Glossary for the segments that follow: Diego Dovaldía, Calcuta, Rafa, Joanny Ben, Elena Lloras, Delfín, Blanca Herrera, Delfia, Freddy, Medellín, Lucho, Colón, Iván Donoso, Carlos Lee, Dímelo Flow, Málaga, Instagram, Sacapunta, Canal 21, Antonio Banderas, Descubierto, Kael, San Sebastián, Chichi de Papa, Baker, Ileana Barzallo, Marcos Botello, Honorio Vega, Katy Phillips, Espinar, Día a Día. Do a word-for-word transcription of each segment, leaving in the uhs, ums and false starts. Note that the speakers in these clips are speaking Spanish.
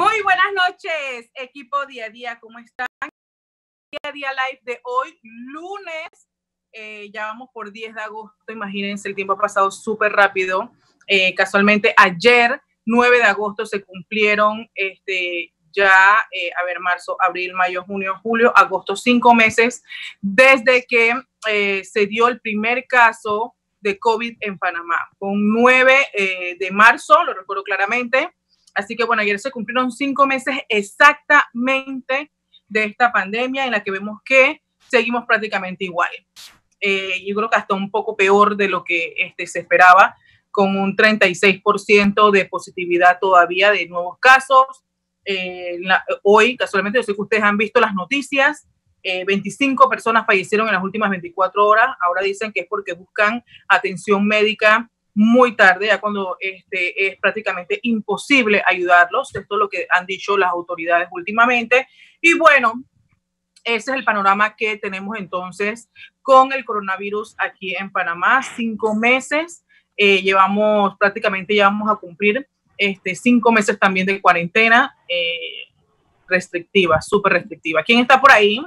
Muy buenas noches, equipo Día a Día, ¿cómo están? Día a Día Live de hoy, lunes, eh, ya vamos por diez de agosto, imagínense, el tiempo ha pasado súper rápido. Eh, casualmente ayer, nueve de agosto, se cumplieron este, ya, eh, a ver, marzo, abril, mayo, junio, julio, agosto, cinco meses, desde que eh, se dio el primer caso de COVID en Panamá, con nueve eh, de marzo, lo recuerdo claramente. Así que bueno, ayer se cumplieron cinco meses exactamente de esta pandemia en la que vemos que seguimos prácticamente igual. Eh, yo creo que hasta un poco peor de lo que este, se esperaba, con un treinta y seis por ciento de positividad todavía de nuevos casos. Eh, la, hoy, casualmente, yo sé que ustedes han visto las noticias, eh, veinticinco personas fallecieron en las últimas veinticuatro horas. Ahora dicen que es porque buscan atención médica muy tarde, ya cuando este, es prácticamente imposible ayudarlos. Esto es lo que han dicho las autoridades últimamente. Y bueno, ese es el panorama que tenemos entonces con el coronavirus aquí en Panamá. Cinco meses, eh, llevamos prácticamente, ya vamos a cumplir este, cinco meses también de cuarentena eh, restrictiva, súper restrictiva. ¿Quién está por ahí?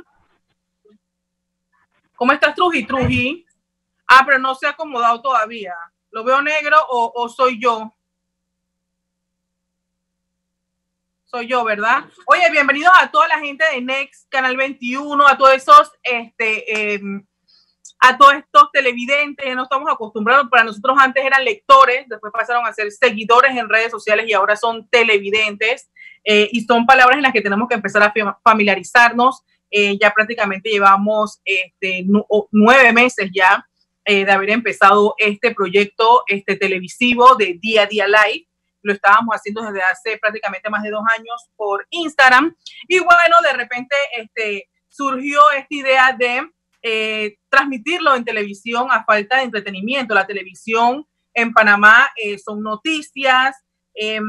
¿Cómo estás, Truji? Truji. Ah, pero no se ha acomodado todavía. ¿Lo veo negro o, o soy yo? Soy yo, ¿verdad? Oye, bienvenidos a toda la gente de Nex, Canal veintiuno, a todos esos, este, eh, a todos estos televidentes, ya no estamos acostumbrados. Para nosotros antes eran lectores, después pasaron a ser seguidores en redes sociales y ahora son televidentes. Eh, y son palabras en las que tenemos que empezar a familiarizarnos. Eh, ya prácticamente llevamos este, nueve meses ya. Eh, de haber empezado este proyecto este televisivo de Día a Día Live. Lo estábamos haciendo desde hace prácticamente más de dos años por Instagram. Y bueno, de repente este, surgió esta idea de eh, transmitirlo en televisión a falta de entretenimiento. La televisión en Panamá eh, son noticias, eh,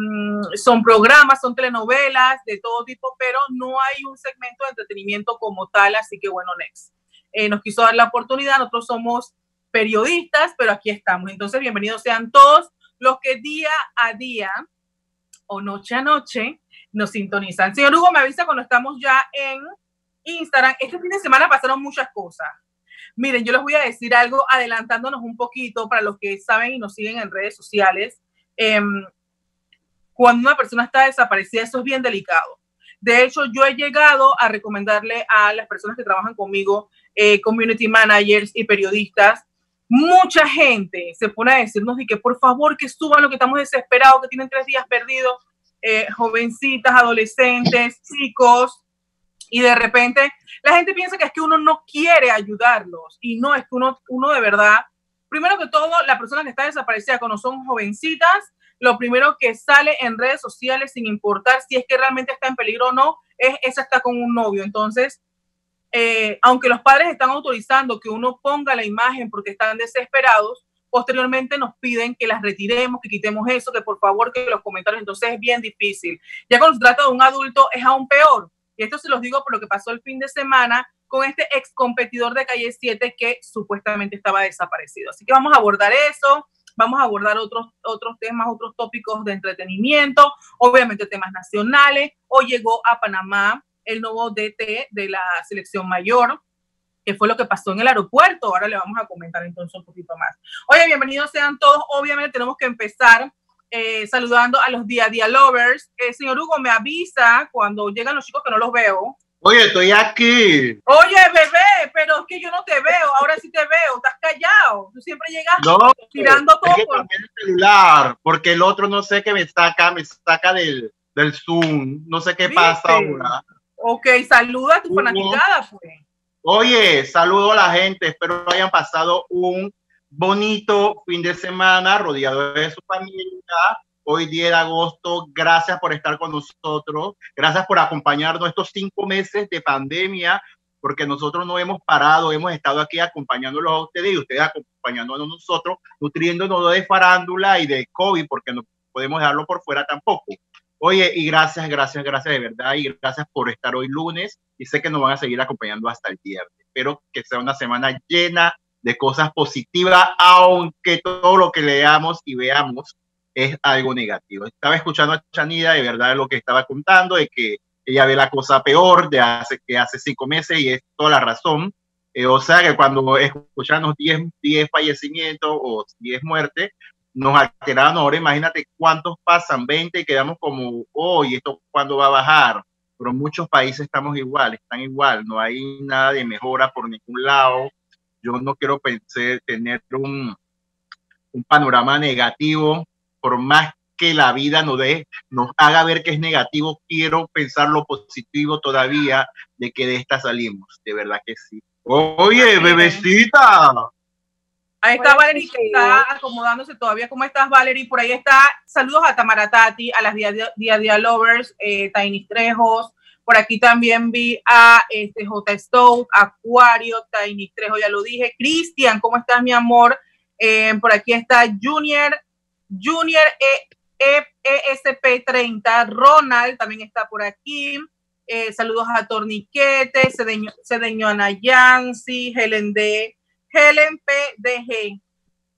son programas, son telenovelas de todo tipo, pero no hay un segmento de entretenimiento como tal. Así que bueno, Nex eh, nos quiso dar la oportunidad. Nosotros somos periodistas, pero aquí estamos. Entonces, bienvenidos sean todos los que día a día o noche a noche nos sintonizan. Señor Hugo, me avisa cuando estamos ya en Instagram. Este fin de semana pasaron muchas cosas. Miren, yo les voy a decir algo adelantándonos un poquito para los que saben y nos siguen en redes sociales. Eh, cuando una persona está desaparecida, eso es bien delicado. De hecho, yo he llegado a recomendarle a las personas que trabajan conmigo, eh, community managers y periodistas, mucha gente se pone a decirnos de que por favor que suban lo que estamos desesperados, que tienen tres días perdidos, eh, jovencitas, adolescentes, chicos, y de repente la gente piensa que es que uno no quiere ayudarlos, y no, es que uno, uno de verdad, primero que todo, la persona que está desaparecida cuando son jovencitas, lo primero que sale en redes sociales, sin importar si es que realmente está en peligro o no, es esa está con un novio. Entonces, Eh, aunque los padres están autorizando que uno ponga la imagen porque están desesperados, posteriormente nos piden que las retiremos, que quitemos eso, que por favor que los comentarios. Entonces es bien difícil. Ya cuando se trata de un adulto es aún peor. Y esto se los digo por lo que pasó el fin de semana con este ex competidor de Calle siete que supuestamente estaba desaparecido. Así que vamos a abordar eso. Vamos a abordar otros, otros temas, otros tópicos de entretenimiento, obviamente temas nacionales. Hoy llegó a Panamá el nuevo D T de la selección mayor, que fue lo que pasó en el aeropuerto. Ahora le vamos a comentar entonces un poquito más. Oye, bienvenidos sean todos. Obviamente tenemos que empezar eh, saludando a los Día a Día Lovers. Eh, señor Hugo, me avisa cuando llegan los chicos que no los veo. Oye, estoy aquí. Oye, bebé, pero es que yo no te veo. Ahora sí te veo. Estás callado. Tú siempre llegas no, tirando todo. Por... el celular, porque el otro no sé qué me saca, me saca del, del Zoom. No sé qué ¿Viste? Pasa ahora. Ok, saluda a tu fanaticada, pues. Oye, saludo a la gente. Espero hayan pasado un bonito fin de semana rodeado de su familia. Hoy diez de agosto. Gracias por estar con nosotros. Gracias por acompañarnos estos cinco meses de pandemia, porque nosotros no hemos parado. Hemos estado aquí acompañándolos a ustedes y ustedes acompañándonos a nosotros, nutriéndonos de farándula y de COVID, porque no podemos dejarlo por fuera tampoco. Oye, y gracias, gracias, gracias de verdad, y gracias por estar hoy lunes, y sé que nos van a seguir acompañando hasta el viernes. Espero que sea una semana llena de cosas positivas, aunque todo lo que leamos y veamos es algo negativo. Estaba escuchando a Chanida, de verdad, lo que estaba contando, de que ella ve la cosa peor de hace, que hace cinco meses, y es toda la razón. Eh, o sea, que cuando escuchamos diez fallecimientos o diez muertes, nos alteraron. Ahora imagínate cuántos pasan, veinte, y quedamos como, oh, ¿y esto cuándo va a bajar? Pero muchos países estamos igual, están igual, no hay nada de mejora por ningún lado. Yo no quiero pensar, tener un, un panorama negativo, por más que la vida nos dé, nos haga ver que es negativo, quiero pensar lo positivo todavía, de que de esta salimos, de verdad que sí. Oye, bebecita. Ahí está Valerie, que está acomodándose todavía. ¿Cómo estás, Valerie? Por ahí está. Saludos a Tamara Tati, a las Día a Día Lovers, eh, Tiny Trejos. Por aquí también vi a este, J. Stout, Acuario, Tiny Trejo, ya lo dije. Cristian, ¿cómo estás, mi amor? Eh, por aquí está Junior, Junior E S P treinta, Ronald también está por aquí. Eh, saludos a Torniquete, Cedeño, Cedeñona Yancy, Helen D. Helen P D G,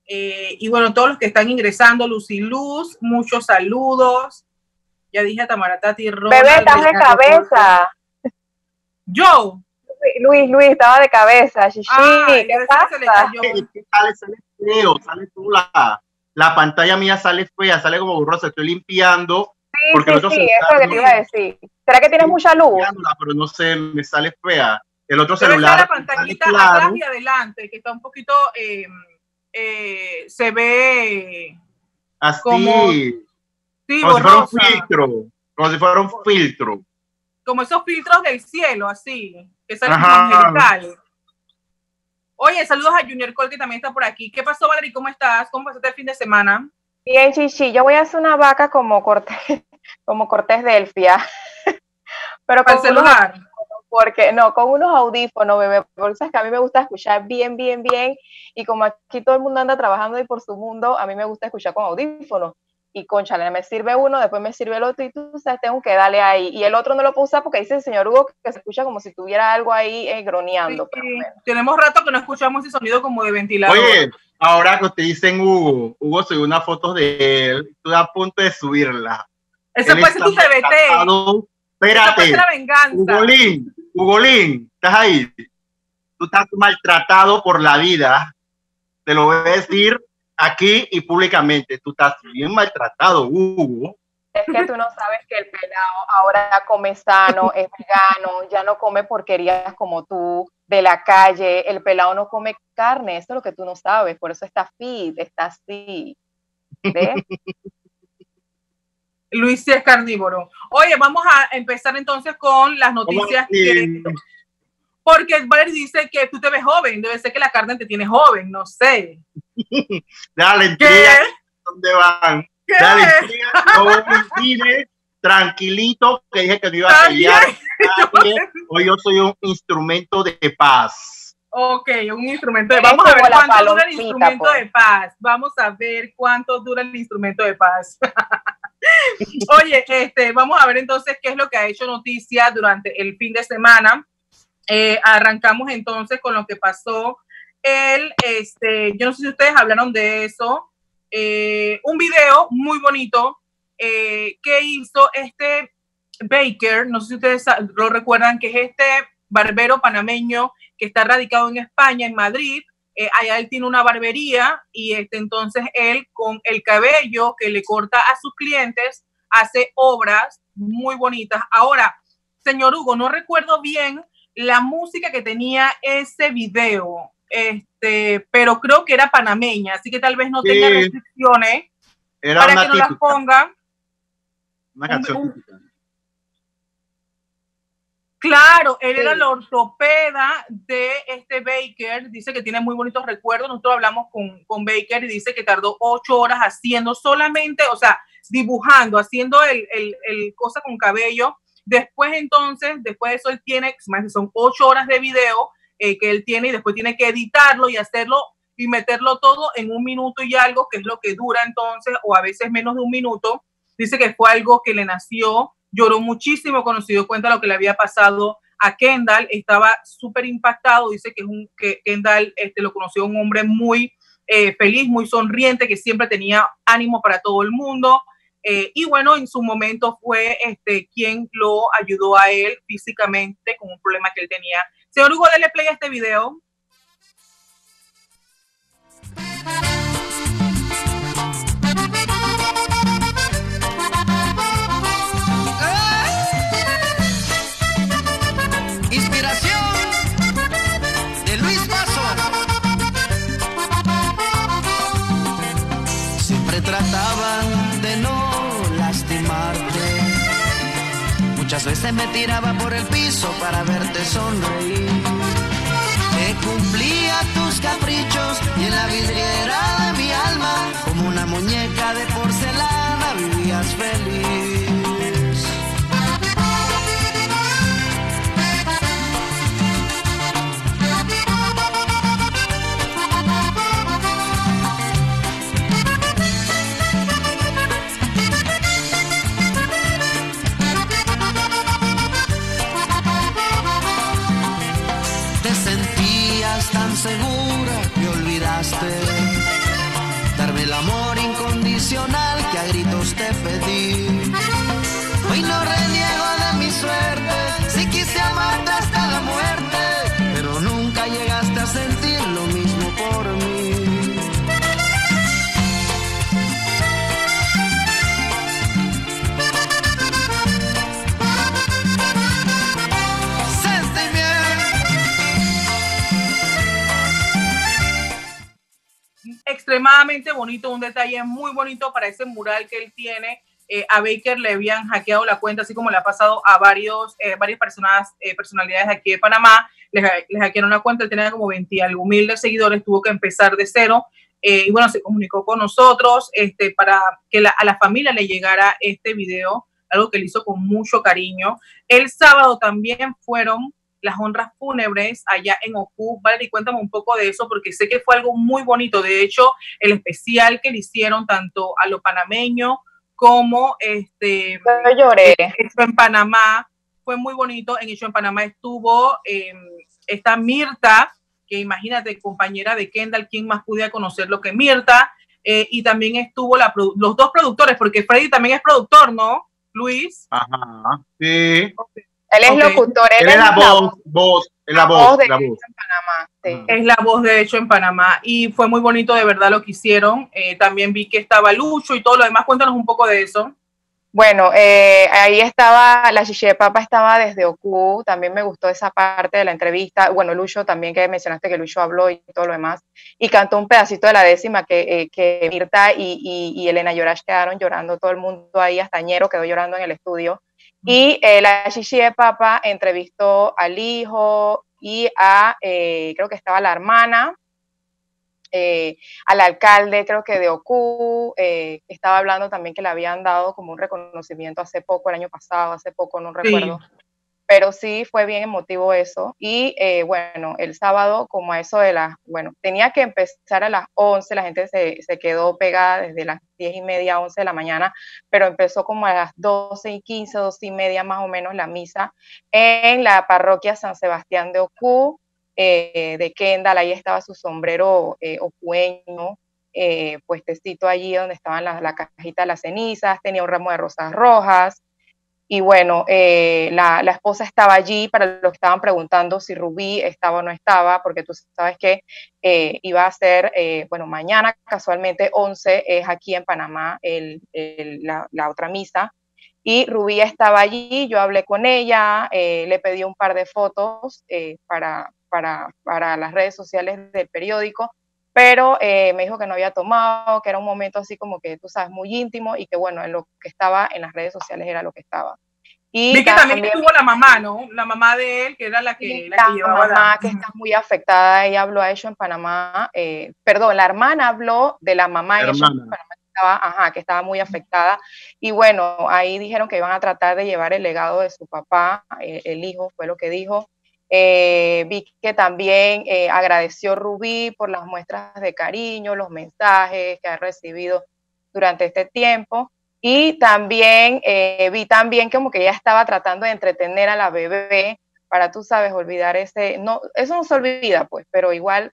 eh, y bueno, todos los que están ingresando, Lucy Luz, muchos saludos. Ya dije a Tamara Tati Rosa. Bebé, estás de cabeza. Yo. Luis, Luis, estaba de cabeza. Shishi, ay, ¿qué pasa? Se le cayó. Sale, sale feo, sale tú la, la pantalla mía sale fea, sale como burrosa, estoy limpiando. Sí, porque sí, sí, eso es lo que te iba a decir. ¿Será que tienes mucha luz? Pero no sé, me sale fea. El otro debe celular. La pantallita claro, atrás y adelante, que está un poquito, eh, eh, se ve así, como, sí, como si fuera un filtro, como si fuera un filtro. Como esos filtros del cielo, así, que salen angelical. Oye, saludos a Junior Cole, que también está por aquí. ¿Qué pasó, Valerie? ¿Cómo estás? ¿Cómo pasaste el fin de semana? Bien, Chichi, yo voy a hacer una vaca como Cortés, como Cortés de Elfia. Pero para el celular. Una... Porque no, con unos audífonos, bebé, porque sabes que a mí me gusta escuchar bien, bien, bien, y como aquí todo el mundo anda trabajando y por su mundo, a mí me gusta escuchar con audífonos, y cónchale, me sirve uno, después me sirve el otro, y tú sabes, tengo que darle ahí, y el otro no lo puedo usar porque dice el señor Hugo que se escucha como si tuviera algo ahí eh, groneando. Sí, pero bueno. Tenemos rato que no escuchamos ese sonido como de ventilador. Oye, ahora que te dicen Hugo, Hugo subió unas fotos de él, estoy a punto de subirla. Eso puede ser tu C B T. Espérate, Ugolín, Ugolín, estás ahí. Tú estás maltratado por la vida. Te lo voy a decir aquí y públicamente. Tú estás bien maltratado, Hugo. Es que tú no sabes que el pelado ahora come sano, es vegano, ya no come porquerías como tú, de la calle. El pelado no come carne, eso es lo que tú no sabes. Por eso está fit, está así. ¿Ves? Luis sí es carnívoro. Oye, vamos a empezar entonces con las noticias. Que, porque Valerie dice que tú te ves joven, debe ser que la carne te tiene joven, no sé. Dale, ¿qué? ¿Dónde van? ¿Qué? Dale, no me tranquilito, que dije que no iba a pelear. Hoy yo soy un instrumento de paz. Ok, un instrumento de paz. Vamos a ver cuánto dura el instrumento por. de paz. Vamos a ver cuánto dura el instrumento de paz. Oye, este, vamos a ver entonces qué es lo que ha hecho noticia durante el fin de semana. Eh, arrancamos entonces con lo que pasó. El, este, yo no sé si ustedes hablaron de eso. Eh, un video muy bonito eh, que hizo este Baker, no sé si ustedes lo recuerdan, que es este barbero panameño que está radicado en España, en Madrid. Eh, allá él tiene una barbería y este, entonces él con el cabello que le corta a sus clientes hace obras muy bonitas. Ahora, señor Hugo, no recuerdo bien la música que tenía ese video, este, pero creo que era panameña, así que tal vez no sí. tenga restricciones era para que no típica. las pongan. Una canción un, un, Claro, él sí. era la ortopeda de este Baker, dice que tiene muy bonitos recuerdos. Nosotros hablamos con, con Baker y dice que tardó ocho horas haciendo solamente, o sea, dibujando, haciendo el, el, el cosa con cabello. Después entonces, después de eso él tiene, son ocho horas de video eh, que él tiene y después tiene que editarlo y hacerlo y meterlo todo en un minuto y algo, que es lo que dura entonces, o a veces menos de un minuto. Dice que fue algo que le nació. Lloró muchísimo cuando se dio cuenta de lo que le había pasado a Kendall. Estaba súper impactado. Dice que, es un, que Kendall este, lo conoció un hombre muy eh, feliz, muy sonriente, que siempre tenía ánimo para todo el mundo. Eh, y bueno, en su momento fue este, quien lo ayudó a él físicamente con un problema que él tenía. Señor Hugo, dale play a este video. Trataban de no lastimarte. Muchas veces me tiraba por el piso para verte sonreír. Te cumplía tus caprichos y en la vidriera de mi alma, como una muñeca de porcelana, vivías feliz. Tan segura que olvidaste darme el amor incondicional que a gritos te pedí. Hoy no reniego de mi suerte, si quise amarte hasta la muerte, pero nunca llegaste a sentir lo mismo por mí. Extremadamente bonito, un detalle muy bonito para ese mural que él tiene. Eh, a Baker le habían hackeado la cuenta, así como le ha pasado a varios, eh, varias personas, eh, personalidades aquí de Panamá. Les, les hackearon una cuenta, él tenía como veinte y algo mil de seguidores, tuvo que empezar de cero. Eh, y bueno, se comunicó con nosotros este, para que la, a la familia le llegara este video, algo que él hizo con mucho cariño. El sábado también fueron las honras fúnebres allá en Ocú. Valerie, cuéntame un poco de eso, porque sé que fue algo muy bonito. De hecho, el especial que le hicieron tanto a los panameños como este Yo lloré. Hecho en Panamá, fue muy bonito. En Hecho en Panamá estuvo eh, esta Mirta, que imagínate, compañera de Kendall, ¿quién más pudiera conocer lo que Mirta? Eh, y también estuvo la, los dos productores, porque Freddy también es productor, ¿no, Luis? Ajá, sí. Okay. Él es okay. locutor, él, él es la, la voz, voz, es la voz, voz de la Hecho voz. en Panamá. Sí. Es la voz de Hecho en Panamá y fue muy bonito, de verdad, lo que hicieron. Eh, también vi que estaba Lucho y todo lo demás. Cuéntanos un poco de eso. Bueno, eh, ahí estaba, la Chichi de Papa estaba desde Ocú, también me gustó esa parte de la entrevista. Bueno, Lucho también, que mencionaste que Lucho habló y todo lo demás, y cantó un pedacito de la décima que, eh, que Mirta y, y, y Elena Lloras quedaron llorando, todo el mundo ahí, hasta Ñero quedó llorando en el estudio. Y eh, la Chichi de Papa entrevistó al hijo y a, eh, creo que estaba la hermana, eh, al alcalde, creo que de Ocú, eh, estaba hablando también que le habían dado como un reconocimiento hace poco, el año pasado, hace poco, no recuerdo. Sí. Pero sí fue bien emotivo eso. Y eh, bueno, el sábado, como a eso de las, bueno, tenía que empezar a las once, la gente se, se quedó pegada desde las diez y media, once de la mañana, pero empezó como a las doce y quince, doce y media más o menos la misa en la parroquia San Sebastián de Ocú, eh, de Kendall. Ahí estaba su sombrero eh, ocueño, eh, puestecito allí donde estaban la, la cajita de las cenizas, tenía un ramo de rosas rojas. Y bueno, eh, la, la esposa estaba allí, para los que estaban preguntando si Rubí estaba o no estaba, porque tú sabes que eh, iba a ser, eh, bueno, mañana casualmente once es aquí en Panamá el, el, la, la otra misa. Y Rubí estaba allí, yo hablé con ella, eh, le pedí un par de fotos eh, para, para, para las redes sociales del periódico, pero eh, me dijo que no había tomado, que era un momento así como que, tú sabes, muy íntimo, y que bueno, en lo que estaba en las redes sociales era lo que estaba. Y vi que también, también estuvo la mamá, ¿no? La mamá de él, que era la que, la la que llevaba. La mamá, que está muy afectada, ella habló a Hecho en Panamá, eh, perdón, la hermana habló de la mamá de Hecho en Panamá, que estaba, ajá, que estaba muy afectada, y bueno, ahí dijeron que iban a tratar de llevar el legado de su papá, eh, el hijo fue lo que dijo. Eh, vi que también eh, agradeció Rubí por las muestras de cariño, los mensajes que ha recibido durante este tiempo, y también eh, vi también como que ella estaba tratando de entretener a la bebé para, tú sabes, olvidar ese, no, eso no se olvida pues, pero igual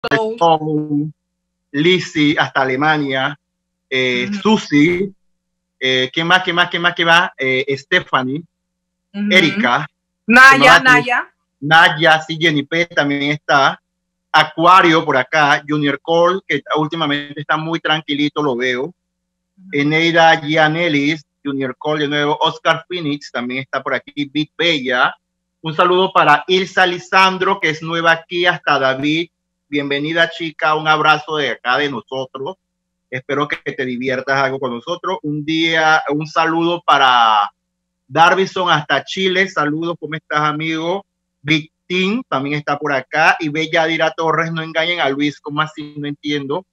Colón, Lizzy, hasta Alemania, eh, uh-huh. Susi, eh, ¿quién más, quién más, quién más que va? Eh, Stephanie, uh-huh. Erika, Naya, Naya, Naya, sí, Jennifer también está, Acuario por acá, Junior Cole, que últimamente está muy tranquilito, lo veo, uh-huh. Eneida Gianelis, Junior Cole de nuevo, Oscar Phoenix también está por aquí, Big Bella, un saludo para Ilsa Lisandro, que es nueva aquí, hasta David, bienvenida chica, un abrazo de acá de nosotros, espero que te diviertas algo con nosotros, un día, un saludo para Darvison hasta Chile, saludos, ¿cómo estás amigo? Victín también está por acá, y Belladira Torres, no engañen a Luis, ¿cómo así? No entiendo,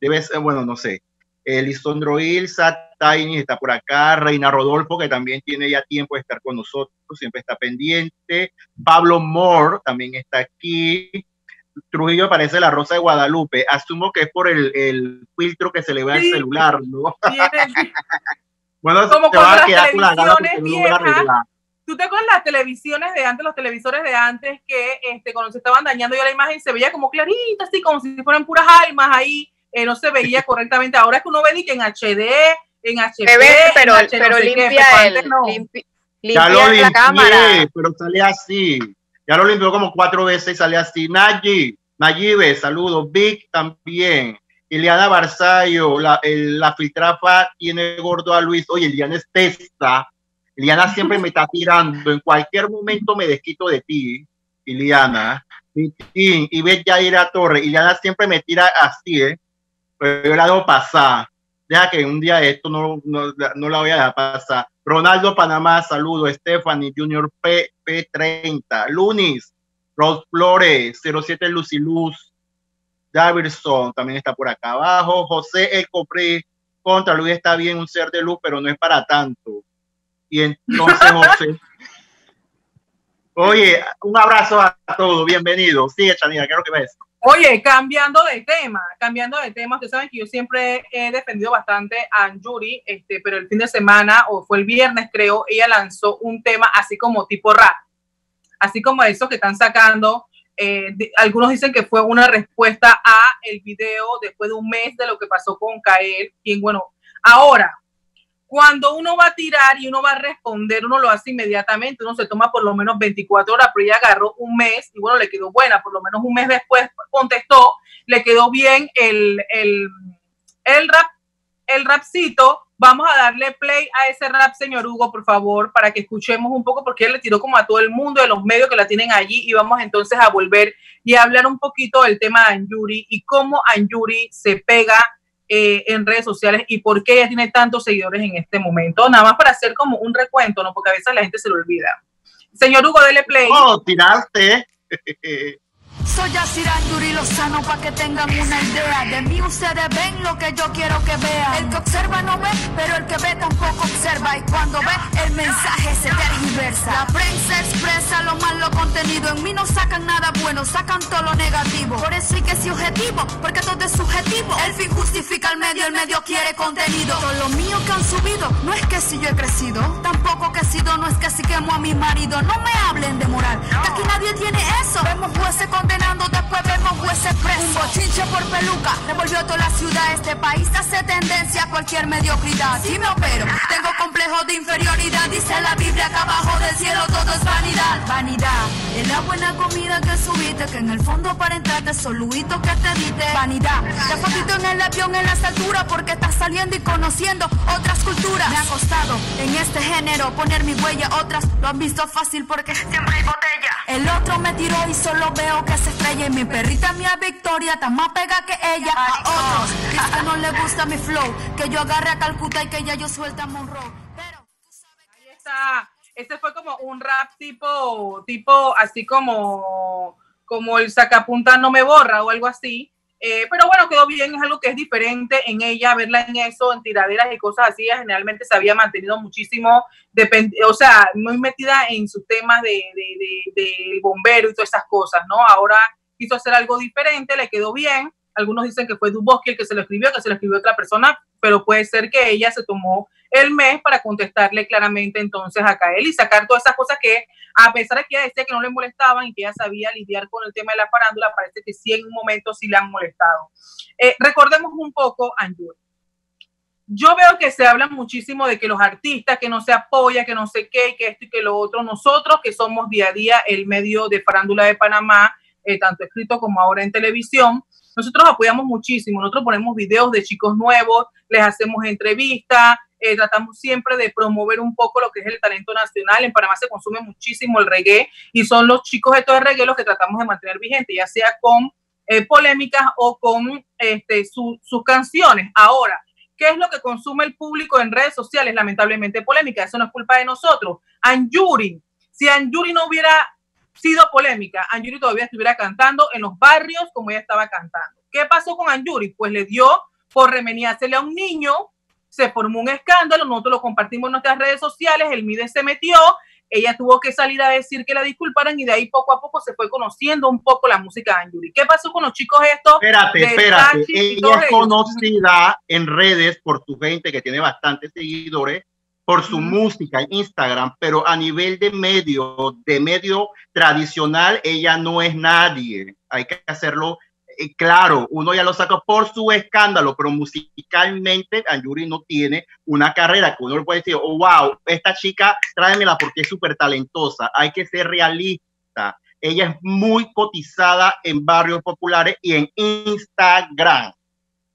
debe ser, bueno, no sé, Lisandro Ilsa, Tiny está por acá, Reina Rodolfo, que también tiene ya tiempo de estar con nosotros, siempre está pendiente, Pablo Moore también está aquí, Trujillo parece la Rosa de Guadalupe, asumo que es por el, el filtro que se le ve sí, al celular, ¿no? Bueno, como te con las televisiones viejas, tú te con las televisiones de antes, los televisores de antes que este, cuando se estaban dañando ya la imagen se veía como clarita, así como si fueran puras almas ahí, eh, no se veía correctamente, ahora es que uno ve que en H D, en H P, pero, en H D, pero no sé limpia, qué, el, no. limpi, limpia lo limpié, la cámara, pero sale así. Ya lo limpió como cuatro veces y sale así. Nayi, Nayibe, saludos. Vic también. Ileana Barzallo, la, el, la filtrafa tiene gordo a Luis. Oye, Ileana es testa. Ileana siempre me está tirando. En cualquier momento me desquito de ti, Ileana. Y ve Yaira Torres. Ileana siempre me tira así, ¿eh? Pero yo la dejo pasar. Deja que un día esto no, no, no la voy a dejar pasar. Ronaldo Panamá, saludo. Stephanie Junior P, P30. Lunis, Ros Flores, cero siete Luciluz. Davidson también está por acá abajo. José El Copri, contra Luis está bien, un ser de luz, pero no es para tanto. Y entonces, José. Oye, un abrazo a todos, bienvenidos. Sí, Chanira, creo que ves. Oye, cambiando de tema, cambiando de tema, ustedes saben que yo siempre he defendido bastante a Anyuri, este, pero el fin de semana, o fue el viernes creo, ella lanzó un tema así como tipo rap, así como esos que están sacando, eh, de, algunos dicen que fue una respuesta a el video después de un mes de lo que pasó con Kael, quien bueno, ahora, cuando uno va a tirar y uno va a responder, uno lo hace inmediatamente, uno se toma por lo menos veinticuatro horas, pero ella agarró un mes y bueno, le quedó buena, por lo menos un mes después contestó, le quedó bien el, el, el rap, el rapcito, vamos a darle play a ese rap, señor Hugo, por favor, para que escuchemos un poco, porque él le tiró como a todo el mundo de los medios que la tienen allí, y vamos entonces a volver y a hablar un poquito del tema de Anyuri y cómo Anyuri se pega Eh, en redes sociales y por qué ella tiene tantos seguidores en este momento, nada más para hacer como un recuento, ¿no? Porque a veces la gente se lo olvida. Señor Hugo, dele play. Oh, tiraste. Soy Anyuri Lozano, para que tengan una idea. De mí ustedes ven lo que yo quiero que vean. El que observa no ve, pero el que ve tampoco observa. Y cuando ve, el mensaje se tergiversa. La prensa expresa lo malo contenido. En mí no sacan nada bueno, sacan todo lo negativo. Por eso hay que ser objetivo, porque todo es subjetivo. El fin justifica el medio, el medio quiere contenido. Todo lo mío que han subido, no es que si yo he crecido. Tampoco que he sido, no es que si quemo a mi marido. No me hablen de moral, que aquí nadie tiene eso. Vemos jueces con después vemos jueces presos. Un bochinche por peluca revolvió toda la ciudad. Este país hace tendencia a cualquier mediocridad. Sí me opero, tengo complejo de inferioridad. Dice la Biblia que abajo del cielo todo es vanidad. Vanidad es la buena comida que subiste, que en el fondo para entrarte soluito que te diste. Vanidad, te fotito en el avión en la alturas, porque estás saliendo y conociendo otras culturas. Me ha costado en este género poner mi huella. Otras lo han visto fácil porque siempre hay botella. El otro me tiró y solo veo que se estrella. Y mi perrita, mi Victoria, tan más pega que ella. A otros es que no le gusta mi flow, que yo agarre a Calcuta y que ya yo suelta a Monroe. Pero tú sabes que... Ahí está. Este fue como un rap tipo, tipo así como, como el sacapunta no me borra o algo así. Eh, pero bueno, quedó bien, es algo que es diferente en ella, verla en eso, en tiraderas y cosas así. Ella generalmente se había mantenido muchísimo, o sea, muy metida en sus temas de, de, de, de bombero y todas esas cosas, ¿no? Ahora quiso hacer algo diferente, le quedó bien. Algunos dicen que fue Dubosky el que se lo escribió, que se lo escribió otra persona, pero puede ser que ella se tomó el mes para contestarle claramente entonces a Kael y sacar todas esas cosas que, a pesar de que ella decía que no le molestaban y que ella sabía lidiar con el tema de la farándula, parece que sí en un momento sí le han molestado. Eh, recordemos un poco a Anyuri. Yo veo que se habla muchísimo de que los artistas, que no se apoya, que no sé qué, que esto y que lo otro. Nosotros que somos Día a Día, el medio de farándula de Panamá, eh, tanto escrito como ahora en televisión, nosotros apoyamos muchísimo. Nosotros ponemos videos de chicos nuevos, les hacemos entrevistas, eh, tratamos siempre de promover un poco lo que es el talento nacional. En Panamá se consume muchísimo el reggae y son los chicos de todo el reggae los que tratamos de mantener vigente, ya sea con eh, polémicas o con este, su, sus canciones. Ahora, ¿qué es lo que consume el público en redes sociales? Lamentablemente polémica, eso no es culpa de nosotros. Anyuri, si Anyuri no hubiera sido polémica, Anyuri todavía estuviera cantando en los barrios como ella estaba cantando. ¿Qué pasó con Anyuri? Pues le dio por remeniársele a un niño, se formó un escándalo, nosotros lo compartimos en nuestras redes sociales, el M I D E se metió, ella tuvo que salir a decir que la disculparan y de ahí poco a poco se fue conociendo un poco la música de Anyuri. ¿Qué pasó con los chicos estos? Espérate, espérate. Ella es conocida en redes por su gente que tiene bastantes seguidores, por su mm. música en Instagram, pero a nivel de medio, de medio tradicional, ella no es nadie. Hay que hacerlo claro, uno ya lo saca por su escándalo, pero musicalmente Anyuri no tiene una carrera que uno le puede decir, oh, wow, esta chica tráemela porque es súper talentosa. Hay que ser realista. Ella es muy cotizada en barrios populares y en Instagram.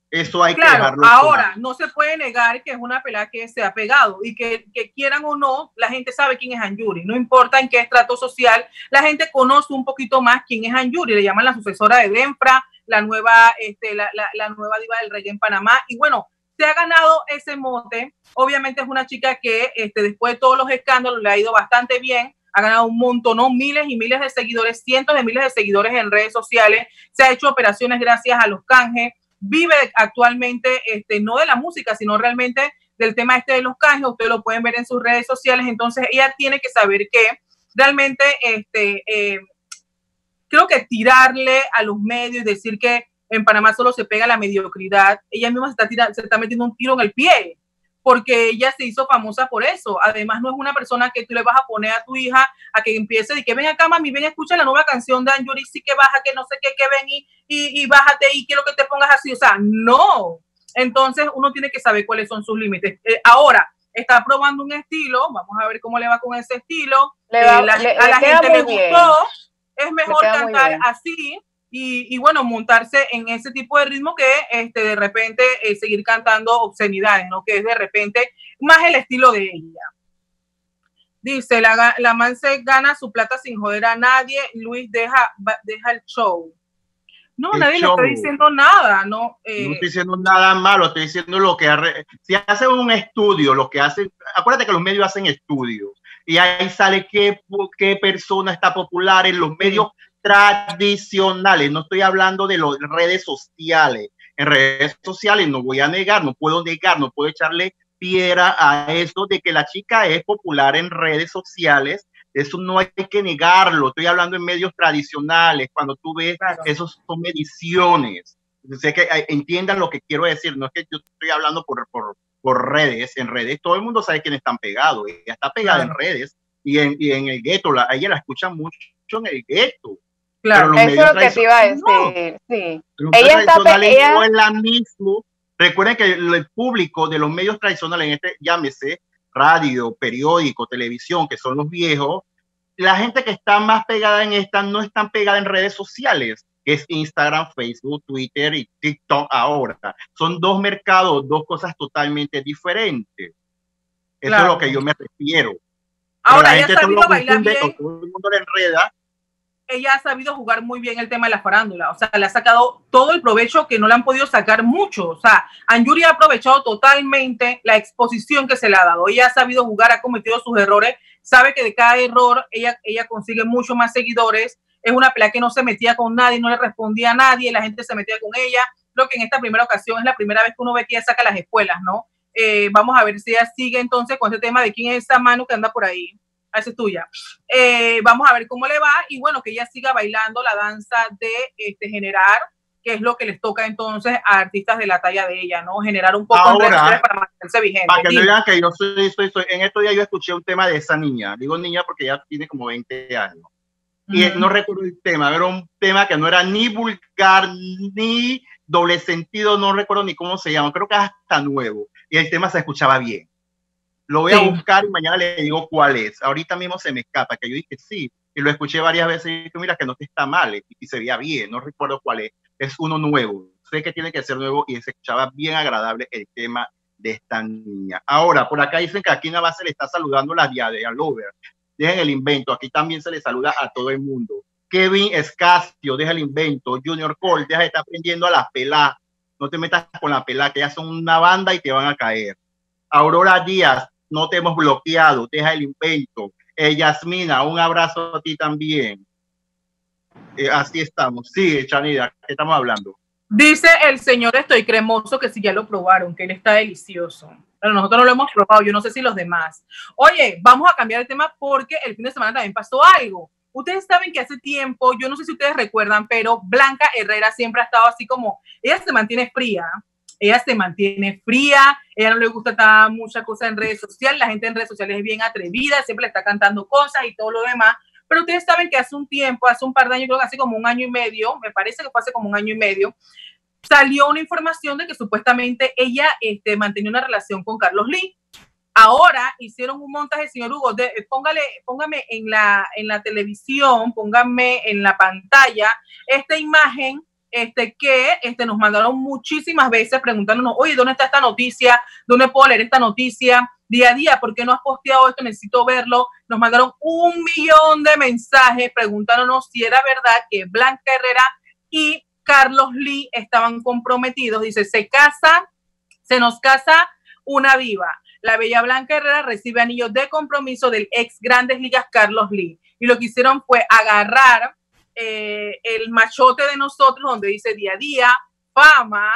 Eso hay claro, que dejarlo. Ahora, claro. No se puede negar que es una pelea que se ha pegado y que, que quieran o no, la gente sabe quién es Anyuri. No importa en qué estrato social, la gente conoce un poquito más quién es Anyuri. Le llaman la sucesora de Denfra, la nueva, este, la, la, la nueva diva del reggae en Panamá. Y bueno, se ha ganado ese mote. Obviamente es una chica que este, después de todos los escándalos le ha ido bastante bien. Ha ganado un montón, ¿no? Miles y miles de seguidores, cientos de miles de seguidores en redes sociales. Se ha hecho operaciones gracias a los canjes. Vive actualmente, este, no de la música, sino realmente del tema este de los canjes. Ustedes lo pueden ver en sus redes sociales. Entonces ella tiene que saber que realmente este, eh, creo que tirarle a los medios y decir que en Panamá solo se pega la mediocridad. Ella misma se está, tirando, se está metiendo un tiro en el pie porque ella se hizo famosa por eso. Además no es una persona que tú le vas a poner a tu hija a que empiece de que ven acá mami, ven, escucha la nueva canción de Anyuri, sí que baja, que no sé qué, que ven y, y, y bájate y quiero que te pongas así, o sea, no. Entonces uno tiene que saber cuáles son sus límites. Eh, ahora, está probando un estilo, vamos a ver cómo le va con ese estilo. Le va, eh, la, le, a la gente le gustó, es mejor cantar así. Y, y bueno, montarse en ese tipo de ritmo que este, de repente eh, seguir cantando obscenidades, ¿no? Que es de repente más el estilo de ella. Dice, la, la man se gana su plata sin joder a nadie, Luis deja, deja el show. No, el nadie show. Le está diciendo nada, ¿no? Eh, no estoy diciendo nada malo, estoy diciendo lo que... Si hacen un estudio, lo que hacen... Acuérdate que los medios hacen estudios y ahí sale qué, qué persona está popular en los medios tradicionales, no estoy hablando de las redes sociales. En redes sociales no voy a negar, no puedo negar, no puedo echarle piedra a eso de que la chica es popular en redes sociales, eso no hay que negarlo. Estoy hablando en medios tradicionales, cuando tú ves, claro. Esos son mediciones. Sé que entiendan lo que quiero decir, no es que yo estoy hablando por, por, por redes, en redes todo el mundo sabe quién están pegados, ella está pegada, claro. En redes y en, y en el gueto, la, ella la escucha mucho en el gueto. Claro, eso es lo que te iba a decir. No. Sí. Ella está ella... no es la misma. Recuerden que el público de los medios tradicionales, en este llámese radio, periódico, televisión, que son los viejos, la gente que está más pegada en esta no es tan pegada en redes sociales, que es Instagram, Facebook, Twitter y TikTok ahora. Son dos mercados, dos cosas totalmente diferentes. Eso claro. Es a lo que yo me refiero. Ahora, ella ha sabido bailar bien. Todo el mundo le enreda. Ella ha sabido jugar muy bien el tema de la farándula, o sea, le ha sacado todo el provecho que no le han podido sacar mucho, o sea, Anyuri ha aprovechado totalmente la exposición que se le ha dado, ella ha sabido jugar, ha cometido sus errores, sabe que de cada error ella, ella consigue mucho más seguidores, es una pelea que no se metía con nadie, no le respondía a nadie, la gente se metía con ella, creo que en esta primera ocasión es la primera vez que uno ve que ella saca las espuelas, ¿no? Eh, vamos a ver si ella sigue entonces con este tema de quién es esa mano que anda por ahí. Esa es tuya. Eh, vamos a ver cómo le va y bueno, que ella siga bailando la danza de este, generar que es lo que les toca entonces a artistas de la talla de ella, ¿no? Generar un poco de redes para mantenerse vigente. Para que no digan que yo soy, soy, soy, en estos días yo escuché un tema de esa niña, digo niña porque ya tiene como veinte años, y mm. no recuerdo el tema, era un tema que no era ni vulgar, ni doble sentido, no recuerdo ni cómo se llama, creo que hasta nuevo, y el tema se escuchaba bien. Lo voy sí. a buscar y mañana le digo cuál es, ahorita mismo se me escapa, que yo dije sí, y lo escuché varias veces y dije, mira que no te está mal, y, y se veía bien, no recuerdo cuál es, es uno nuevo, sé que tiene que ser nuevo y se escuchaba bien agradable el tema de esta niña. Ahora, por acá dicen que aquí en la base le está saludando las diadeas lovers, dejen el invento, aquí también se le saluda a todo el mundo. Kevin Escasio, deja el invento. Junior Cole, deja de estar aprendiendo a las pelas, no te metas con la pelá, que ya son una banda y te van a caer. Aurora Díaz, no te hemos bloqueado, deja el invento. Eh, Yasmina, un abrazo a ti también. Eh, así estamos. Sí, Chanida, ¿qué estamos hablando? Dice el señor Estoy Cremoso que si ya lo probaron, que él está delicioso. Pero nosotros no lo hemos probado, yo no sé si los demás. Oye, vamos a cambiar el tema porque el fin de semana también pasó algo. Ustedes saben que hace tiempo, yo no sé si ustedes recuerdan, pero Blanca Herrera siempre ha estado así como, ella se mantiene fría, ella se mantiene fría, ella no le gusta tan mucha cosa en redes sociales, la gente en redes sociales es bien atrevida, siempre le está cantando cosas y todo lo demás, pero ustedes saben que hace un tiempo, hace un par de años, creo que hace como un año y medio, me parece que fue hace como un año y medio, salió una información de que supuestamente ella este, mantenía una relación con Carlos Lee. Ahora hicieron un montaje, señor Hugo, de, póngale, póngame en la, en la televisión, póngame en la pantalla esta imagen este, que este, nos mandaron muchísimas veces preguntándonos, oye, ¿dónde está esta noticia? ¿Dónde puedo leer esta noticia? Día a Día, ¿por qué no has posteado esto? Necesito verlo. Nos mandaron un millón de mensajes preguntándonos si era verdad que Blanca Herrera y Carlos Lee estaban comprometidos. Dice, se casa, se nos casa una diva. La bella Blanca Herrera recibe anillos de compromiso del ex Grandes Ligas Carlos Lee. Y lo que hicieron fue agarrar eh, el machote de nosotros, donde dice Día a Día, fama,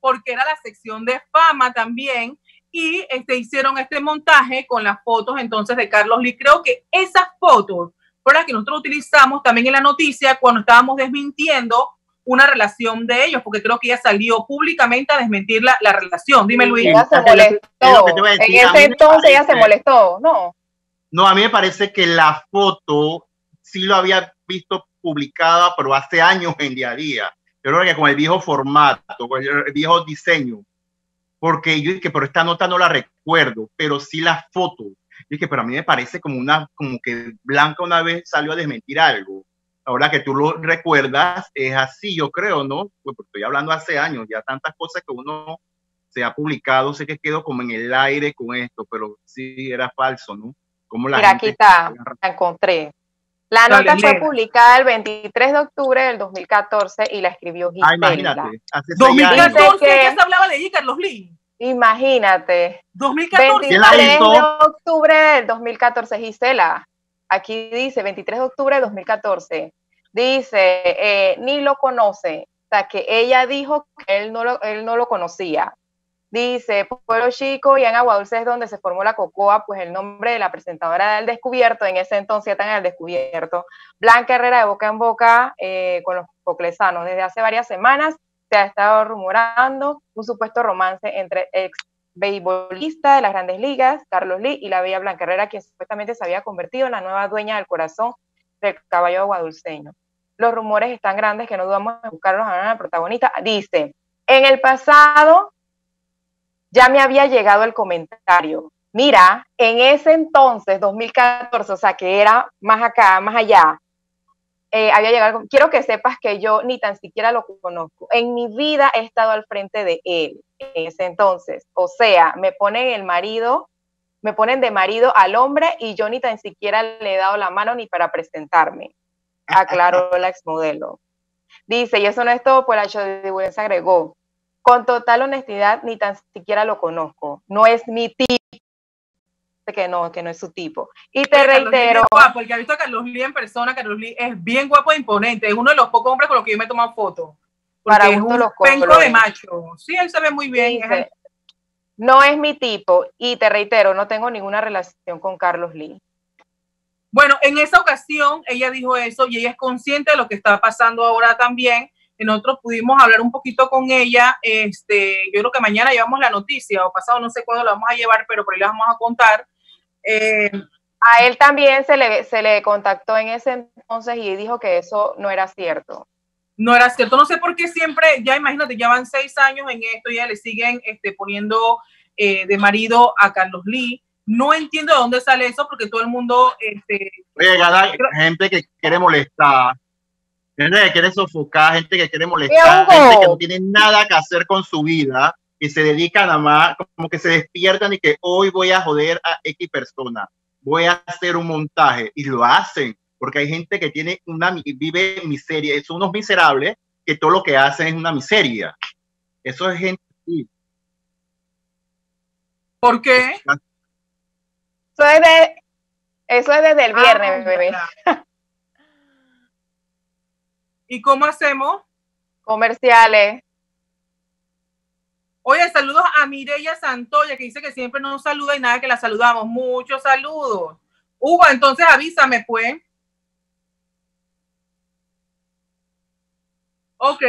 porque era la sección de fama también. Y este, hicieron este montaje con las fotos entonces de Carlos Lee. Creo que esas fotos fueron las que nosotros utilizamos también en la noticia cuando estábamos desmintiendo una relación de ellos, porque creo que ella salió públicamente a desmentir la, la relación. Dime, Luis. Ella se molestó. En ese entonces ella se molestó, ¿no? No, a mí me parece que la foto sí lo había visto publicada, pero hace años en Día a Día. Yo creo que con el viejo formato, con el viejo diseño. Porque yo dije, pero esta nota no la recuerdo, pero sí la foto. Yo dije, pero a mí me parece como, una, como que Blanca una vez salió a desmentir algo. Ahora que tú lo recuerdas, es así, yo creo, ¿no? Pues estoy hablando hace años, ya tantas cosas que uno se ha publicado, sé que quedo como en el aire con esto, pero sí era falso, ¿no? Como la Mira, gente... aquí está, la encontré. La nota Dale, fue mira. publicada el veintitrés de octubre del dos mil catorce y la escribió Gisela. Ah, imagínate. Hace dos mil catorce que... ya se hablaba de ella, Carlos Lee. Imagínate. dos mil catorce. veintitrés de octubre del dos mil catorce, Gisela. Aquí dice, veintitrés de octubre de dos mil catorce, dice, eh, ni lo conoce, o sea, que ella dijo que él no lo, él no lo conocía. Dice, Pueblo Chico y en Aguadulce es donde se formó la cocoa, pues el nombre de la presentadora del Descubierto, en ese entonces están en el Descubierto, Blanca Herrera de boca en boca eh, con los poclesanos. Desde hace varias semanas se ha estado rumorando un supuesto romance entre ex beisbolista de las Grandes Ligas, Carlos Lee, y la bella Blanca Herrera, quien supuestamente se había convertido en la nueva dueña del corazón del caballo aguadulceño. Los rumores están grandes que no dudamos en buscarlos a la protagonista. Dice, en el pasado ya me había llegado el comentario. Mira, en ese entonces, dos mil catorce, o sea que era más acá, más allá, eh, había llegado, quiero que sepas que yo ni tan siquiera lo conozco. En mi vida he estado al frente de él. En ese entonces, o sea, me ponen el marido, me ponen de marido al hombre y yo ni tan siquiera le he dado la mano ni para presentarme, aclaró la exmodelo. Dice, y eso no es todo, pues la chodibulense agregó, con total honestidad ni tan siquiera lo conozco, no es mi tipo, que no, que no es su tipo. Y te Pero reitero... Guapo, el que ha visto a Carlos Lee en persona, Carlos Lee es bien guapo e imponente, es uno de los pocos hombres con los que yo me he tomado fotos. Porque para gusto los penco de macho. Sí, él se ve muy bien. Dice, no es mi tipo. Y te reitero, no tengo ninguna relación con Carlos Lee. Bueno, en esa ocasión ella dijo eso y ella es consciente de lo que está pasando ahora también. nosotros pudimos hablar un poquito con ella. Este, yo creo que mañana llevamos la noticia, o pasado, no sé cuándo la vamos a llevar, pero por ahí la vamos a contar. Eh, a él también se le, se le contactó en ese entonces y dijo que eso no era cierto. No era cierto, no sé por qué siempre, ya imagínate, ya van seis años en esto y ya le siguen este, poniendo eh, de marido a Carlos Lee. No entiendo de dónde sale eso, porque todo el mundo... Este, Oye, cada gente que quiere molestar, gente que quiere sofocar, gente que quiere molestar, gente que no tiene nada que hacer con su vida y se dedican a más, como que se despiertan y que hoy voy a joder a X persona, voy a hacer un montaje, y lo hacen, porque hay gente que tiene una, vive miseria, son unos miserables que todo lo que hacen es una miseria. Eso es gente... ¿Por qué? Eso es, de, eso es desde el viernes, ah, bebé. ¿Y cómo hacemos? Comerciales. Oye, saludos a Mireya Santoya, que dice que siempre no nos saluda y nada, que la saludamos. Muchos saludos. Hugo, entonces avísame, pues. Ok.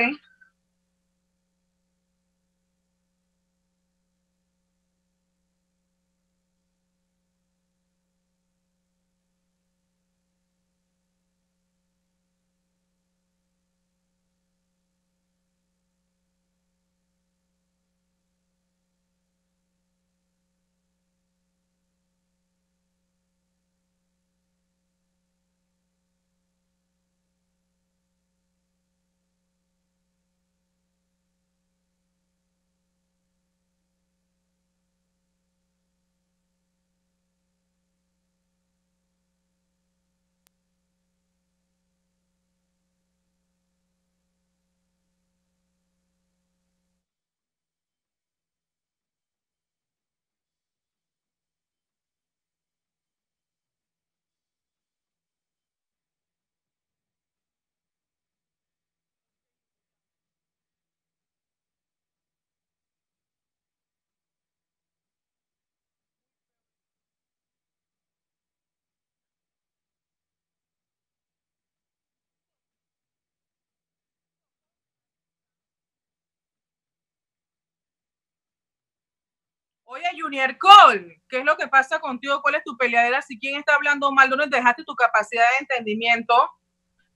Oye, Junior Cole, ¿qué es lo que pasa contigo? ¿Cuál es tu peleadera? Si quién está hablando mal, ¿dónde dejaste tu capacidad de entendimiento?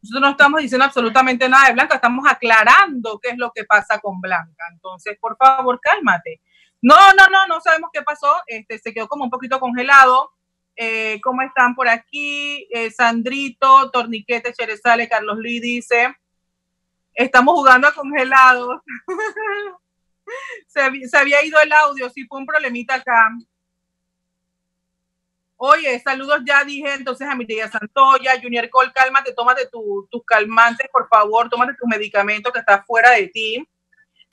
Nosotros no estamos diciendo absolutamente nada de Blanca, estamos aclarando qué es lo que pasa con Blanca. Entonces, por favor, cálmate. No, no, no, no sabemos qué pasó. Este, se quedó como un poquito congelado. Eh, ¿Cómo están por aquí? Eh, Sandrito, Torniquete, Cherezale, Carlos Lee dice, estamos jugando a congelados. Se, se había ido el audio, sí, fue un problemita acá. Oye, saludos, ya dije entonces a Mirta Santoya, Junior Col, cálmate, tómate tu, tus calmantes, por favor, tómate tus medicamentos que está fuera de ti.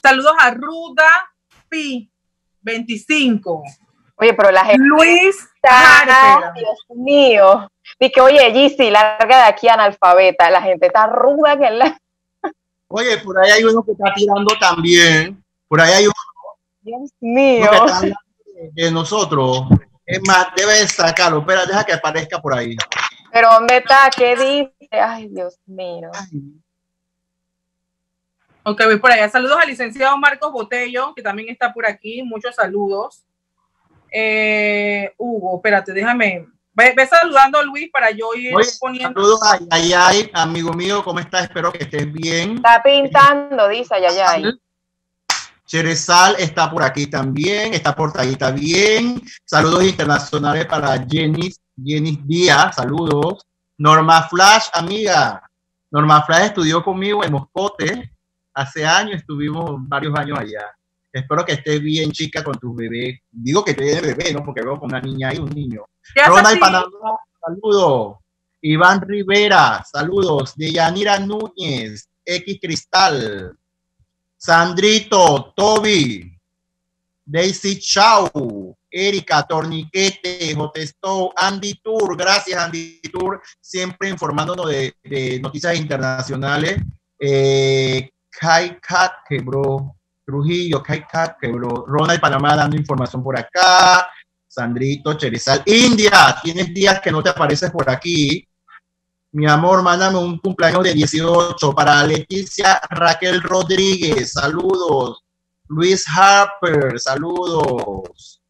Saludos a Ruda Pi, veinticinco. Oye, pero la gente... Luis Tara, Dios mío. Dije, oye, Gizzy, larga de aquí, analfabeta, la gente está ruda que la... Oye, por ahí hay uno que está tirando también. Por ahí hay uno, Dios mío, uno que está hablando de nosotros. Es más, debes sacarlo. Espera, deja que aparezca por ahí. Pero ¿dónde está? ¿Qué dice? Ay, Dios mío. Ay. Ok, voy por allá. Saludos al licenciado Marcos Botello, que también está por aquí. Muchos saludos. Eh, Hugo, espérate, déjame. Ve, ve saludando a Luis para yo ir Oye, poniendo. Saludos a Yayay, amigo mío. ¿Cómo estás? Espero que estés bien. Está pintando, dice Yayay. Cherezal está por aquí también, está portadita bien. Saludos internacionales para Jenny, Jenny Díaz, saludos. Norma Flash, amiga. Norma Flash estudió conmigo en Moscote hace años, estuvimos varios años allá. Espero que estés bien, chica, con tu bebé. Digo que te dé bebé, ¿no? Porque veo con una niña y un niño. Ronald Panamá, saludos. Iván Rivera, saludos. Deyanira Núñez, X Cristal. Sandrito, Toby, Daisy Chau, Erika, Torniquete, Jotestow, Andy Tour, gracias Andy Tour, siempre informándonos de, de noticias internacionales. Eh, Kai Cat quebró, Trujillo, Kai Cat quebró, Ronald Panamá dando información por acá, Sandrito, Cherezal, India, tienes días que no te apareces por aquí. Mi amor, mándame un cumpleaños de dieciocho para Leticia Raquel Rodríguez. Saludos. Luis Harper, saludos.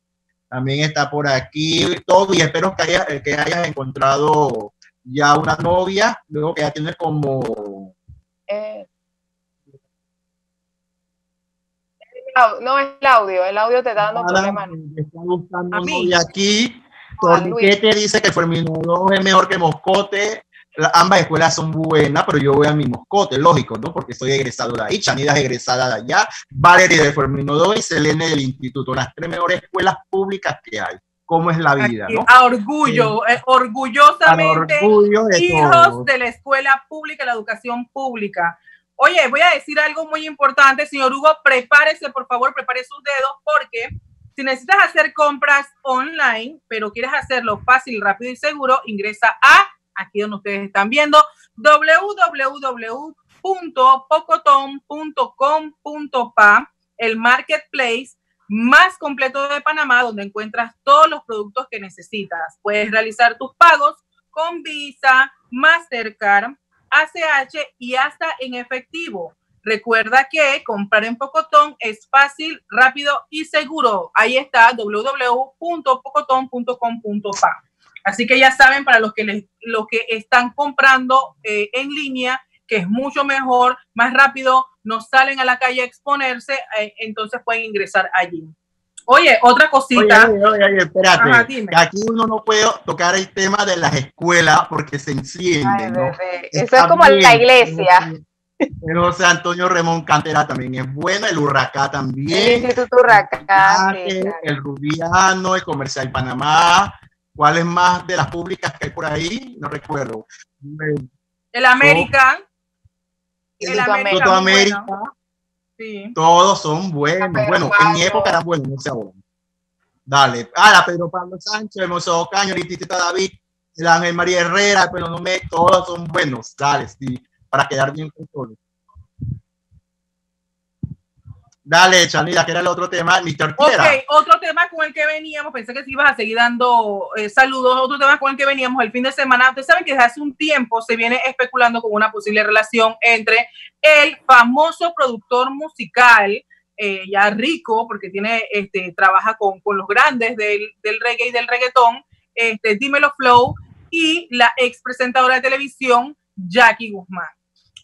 También está por aquí Toby. Espero que hayas, que hayas encontrado ya una novia. Luego que ya tiene como... Eh, no, es el audio. El audio te está dando problemas. Está buscando a mí. Novia aquí. Torniquete dice que Ferminodón es mejor que Moscote. La, ambas escuelas son buenas, pero yo voy a mi Moscote, lógico, ¿no? Porque soy egresado de ahí, Chanida es egresada de allá, Valeria de Ferminodó y Selene del Instituto, las tres mejores escuelas públicas que hay. ¿Cómo es la vida, aquí, no? A orgullo, sí. eh, orgullosamente, orgullo de hijos todos. De la escuela pública, la educación pública. Oye, voy a decir algo muy importante, señor Hugo, prepárese, por favor, prepare sus dedos, porque si necesitas hacer compras online, pero quieres hacerlo fácil, rápido y seguro, ingresa a aquí donde ustedes están viendo, doble u doble u doble u punto pocoton punto com punto pa, el marketplace más completo de Panamá, donde encuentras todos los productos que necesitas. Puedes realizar tus pagos con Visa, Mastercard, A C H y hasta en efectivo. Recuerda que comprar en Pocotón es fácil, rápido y seguro. Ahí está, doble u doble u doble u punto pocoton punto com punto pa. Así que ya saben, para los que, les, los que están comprando eh, en línea, que es mucho mejor, más rápido, no salen a la calle a exponerse, eh, entonces pueden ingresar allí. Oye, otra cosita. Oye, oye, oye, espérate. Ajá, dime. Aquí uno no puede tocar el tema de las escuelas porque se enciende. Ay, ¿no? Eso es como en la iglesia. El José Antonio Ramón Cantera también es bueno, el Urracá también. El Instituto Urracá. El, sí, el Rubiano, el Comercial Panamá. ¿Cuáles más de las públicas que hay por ahí? No recuerdo. El América. El, el América. América. Bueno. Sí. Todos son buenos. Bueno, Pablo. En mi época eran buenos, no sé ahora. Dale. Ah, la Pedro Pablo Sánchez, el Monzo Caño, el Tita David, el Ángel María Herrera, pero no me. Todos son buenos. Dale, sí. Para quedar bien con todos. Dale, Chanila, que era el otro tema, mister T. Ok, otro tema con el que veníamos, pensé que sí ibas a seguir dando eh, saludos, otro tema con el que veníamos el fin de semana. Ustedes saben que desde hace un tiempo se viene especulando con una posible relación entre el famoso productor musical, eh, ya rico, porque tiene, este, trabaja con, con los grandes del, del reggae y del reggaetón, este, Dímelo Flow, y la ex presentadora de televisión, Jackie Guzmán.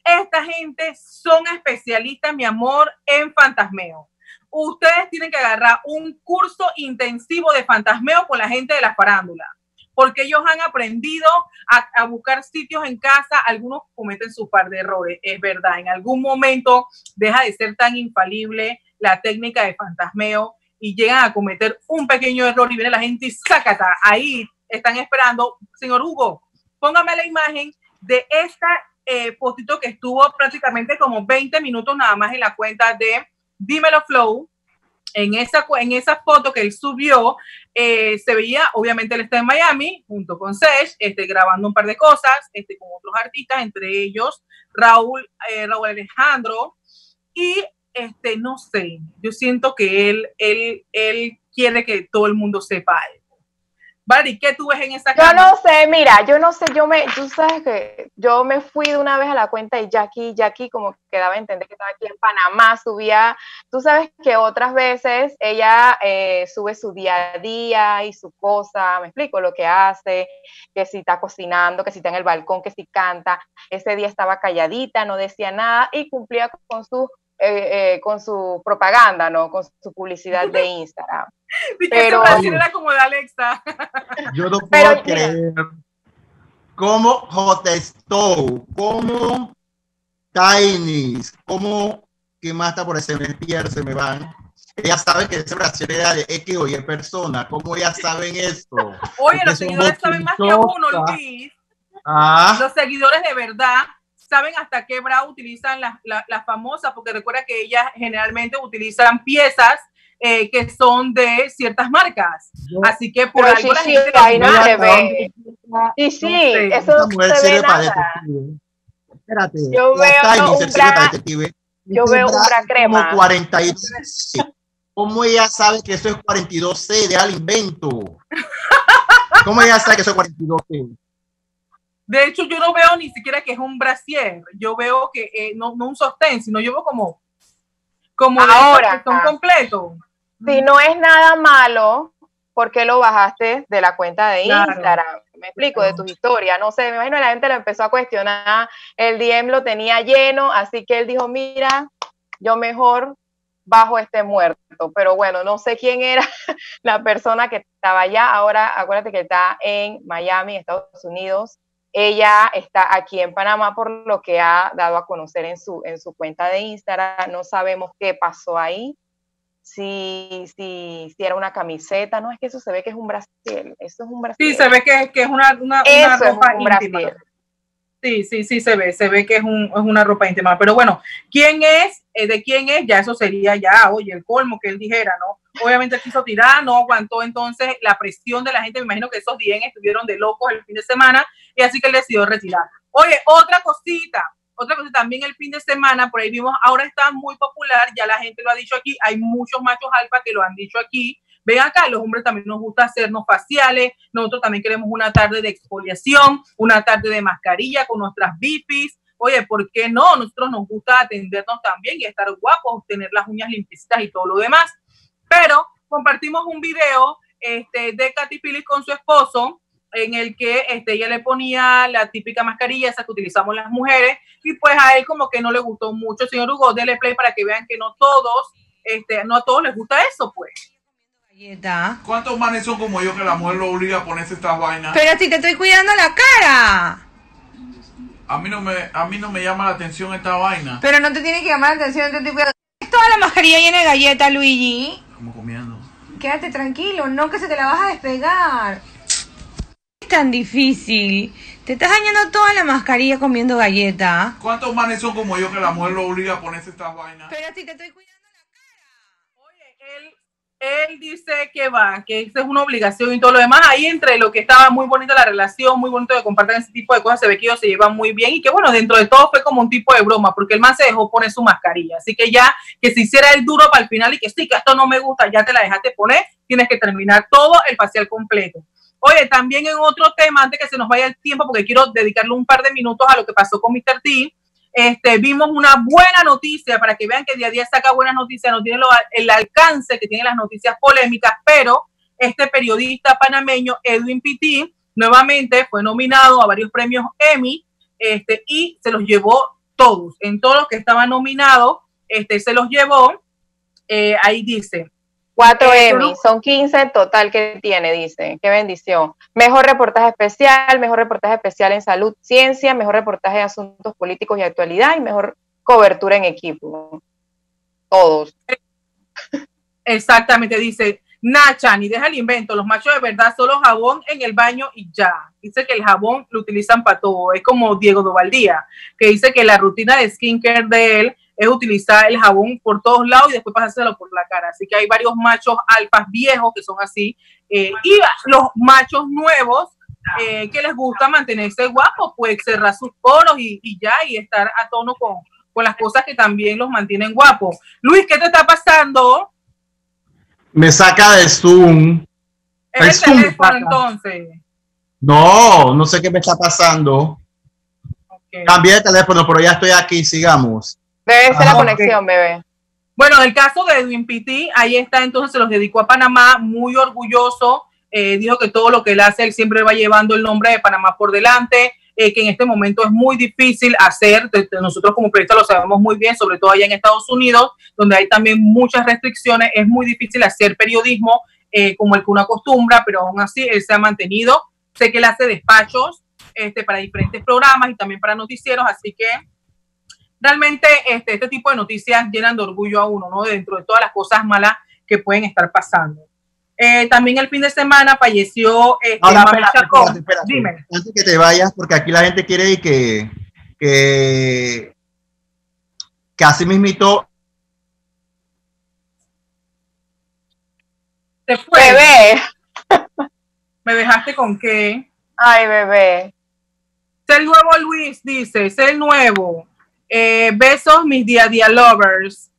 Esta gente son especialistas, mi amor, en fantasmeo. Ustedes tienen que agarrar un curso intensivo de fantasmeo con la gente de la farándula, porque ellos han aprendido a, a buscar sitios en casa. Algunos cometen su par de errores, es verdad. En algún momento deja de ser tan infalible la técnica de fantasmeo y llegan a cometer un pequeño error y viene la gente y ¡sácata! Ahí están esperando. Señor Hugo, póngame la imagen de esta Eh, postito que estuvo prácticamente como veinte minutos nada más en la cuenta de Dímelo Flow. En esa, en esa foto que él subió, eh, se veía, obviamente él está en Miami junto con Sesh, este, grabando un par de cosas, este, con otros artistas, entre ellos Raúl, eh, Raúl Alejandro, y este, no sé, yo siento que él, él, él quiere que todo el mundo sepa él. Bari, ¿qué tú ves en esa casa? Yo no sé, mira, yo no sé, yo me, tú sabes que yo me fui de una vez a la cuenta de Jackie, Jackie como que daba a entender que estaba aquí en Panamá, subía, tú sabes que otras veces ella eh, sube su día a día y su cosa, me explico lo que hace, que si está cocinando, que si está en el balcón, que si canta. Ese día estaba calladita, no decía nada y cumplía con su, eh, eh, con su propaganda, ¿no? Con su publicidad de Instagram. Pero era como de Alexa. Yo no puedo pero, creer mira. Cómo Hotestow, cómo Tainis, cómo que más está por ahí, se me pierde, se me van. Ellas saben que esa relación era de X o Y personas. ¿Cómo ellas saben esto? Oye, los seguidores saben más que uno, Luis. Ah. Los seguidores de verdad saben hasta qué bra utilizan las la, la famosas, porque recuerda que ellas generalmente utilizan piezas Eh, que son de ciertas marcas, así que por pero algo sí, la gente sí, ahí no se ve. Y sí, sí, eso no se ve nada. Espérate, yo veo un bra, yo veo un bra crema. Como cuarenta y dos C. ¿Cómo ella sabe que eso es cuarenta y dos C de alimento? ¿Cómo ella sabe que eso es cuarenta y dos C? De hecho, yo no veo ni siquiera que es un brasier. Yo veo que eh, no, no un sostén, sino yo veo como, como ahora son completos. Si no es nada malo, ¿por qué lo bajaste de la cuenta de claro. Instagram? Me explico, de tus historias, no sé, me imagino la gente lo empezó a cuestionar, el D M lo tenía lleno, así que él dijo, mira, yo mejor bajo este muerto, pero bueno, no sé quién era la persona que estaba allá, ahora acuérdate que está en Miami, Estados Unidos, ella está aquí en Panamá por lo que ha dado a conocer en su, en su cuenta de Instagram, no sabemos qué pasó ahí. Si, si, si era una camiseta, no, es que eso se ve que es un brasier, eso es un brasier. Sí, se ve que, que es una, una, una ropa es un íntima. Brasier. Sí, sí, sí, se ve, se ve que es, un, es una ropa íntima, pero bueno, ¿quién es? Eh, ¿De quién es? Ya eso sería ya, oye, el colmo que él dijera, ¿no? Obviamente quiso tirar, no aguantó entonces la presión de la gente, me imagino que esos D M estuvieron de locos el fin de semana, y así que él decidió retirar. Oye, otra cosita. Otra cosa, también el fin de semana, por ahí vimos, ahora está muy popular, ya la gente lo ha dicho aquí, hay muchos machos alfa que lo han dicho aquí. Ven acá, los hombres también nos gusta hacernos faciales, nosotros también queremos una tarde de exfoliación, una tarde de mascarilla con nuestras bipis. Oye, ¿por qué no? Nosotros nos gusta atendernos también y estar guapos, tener las uñas limpiecitas y todo lo demás. Pero compartimos un video este, de Katy Phillips con su esposo, en el que este, ella le ponía la típica mascarilla, esa que utilizamos las mujeres, y pues a él como que no le gustó mucho. Señor Hugo, dele play para que vean que no todos, este, no a todos les gusta eso, pues. ¿Cuántos manes son como yo que la mujer lo obliga a ponerse estas vainas? Pero si te estoy cuidando la cara. A mí no me, a mí no me llama la atención esta vaina. Pero no te tiene que llamar la atención, te estoy cuidando. ¿Es toda la mascarilla llena de galletas, Luigi? Estamos comiendo. Quédate tranquilo, no que se te la vas a despegar. Tan difícil, te estás dañando toda la mascarilla comiendo galleta. ¿Cuántos manes son como yo que la mujer lo obliga a ponerse estas vainas? Pero si te estoy cuidando la cara. Oye, él, él dice que va, que esa es una obligación y todo lo demás. Ahí entre lo que estaba muy bonita la relación, muy bonito que compartan ese tipo de cosas, se ve que ellos se llevan muy bien y que bueno, dentro de todo fue como un tipo de broma, porque el man se dejó poner su mascarilla. Así que ya, que se hiciera el duro para el final y que sí, que esto no me gusta, ya te la dejaste poner, tienes que terminar todo el facial completo. Oye, también en otro tema, antes que se nos vaya el tiempo, porque quiero dedicarle un par de minutos a lo que pasó con mister T, este, vimos una buena noticia, para que vean que Día a Día saca buenas noticias, no tiene lo, el alcance que tienen las noticias polémicas, pero este periodista panameño, Edwin Pitti, nuevamente fue nominado a varios premios Emmy, este, y se los llevó todos, en todos los que estaban nominados, este, se los llevó, eh, ahí dice... Cuatro Emmy, son quince en total que tiene, dice. Qué bendición. Mejor reportaje especial, mejor reportaje especial en salud, ciencia, mejor reportaje de asuntos políticos y actualidad y mejor cobertura en equipo. Todos. Exactamente, dice. Nacha, ni deja el invento, los machos de verdad solo jabón en el baño y ya. Dice que el jabón lo utilizan para todo. Es como Diego Dovaldía, que dice que la rutina de skincare de él es utilizar el jabón por todos lados y después pasárselo por la cara. Así que hay varios machos alfas viejos que son así. Eh, y los machos nuevos eh, que les gusta mantenerse guapos, pues cerrar sus poros y, y ya, y estar a tono con, con las cosas que también los mantienen guapos. Luis, ¿qué te está pasando? Me saca de Zoom. ¿Es el teléfono entonces? No, no sé qué me está pasando. Okay. Cambié de teléfono, pero ya estoy aquí, sigamos. Debe ser la conexión, bebé. Bueno, el caso de Edwin Pitti, ahí está, entonces se los dedicó a Panamá, muy orgulloso, eh, dijo que todo lo que él hace, él siempre va llevando el nombre de Panamá por delante, eh, que en este momento es muy difícil hacer, nosotros como periodistas lo sabemos muy bien, sobre todo allá en Estados Unidos, donde hay también muchas restricciones, es muy difícil hacer periodismo eh, como el que uno acostumbra, pero aún así él se ha mantenido, sé que él hace despachos este, para diferentes programas y también para noticieros, así que realmente este, este tipo de noticias llenan de orgullo a uno, ¿no? Dentro de todas las cosas malas que pueden estar pasando. Eh, también el fin de semana falleció eh, Ahora, espérate, Chacón. Espérate, espérate. Dime. Antes que te vayas, porque aquí la gente quiere que, que, que así mismito. Te fue. Bebé. ¿Me dejaste con qué? Ay, bebé. Sé el nuevo, Luis, dice, sé el nuevo. Eh, besos, mis Día a Día lovers.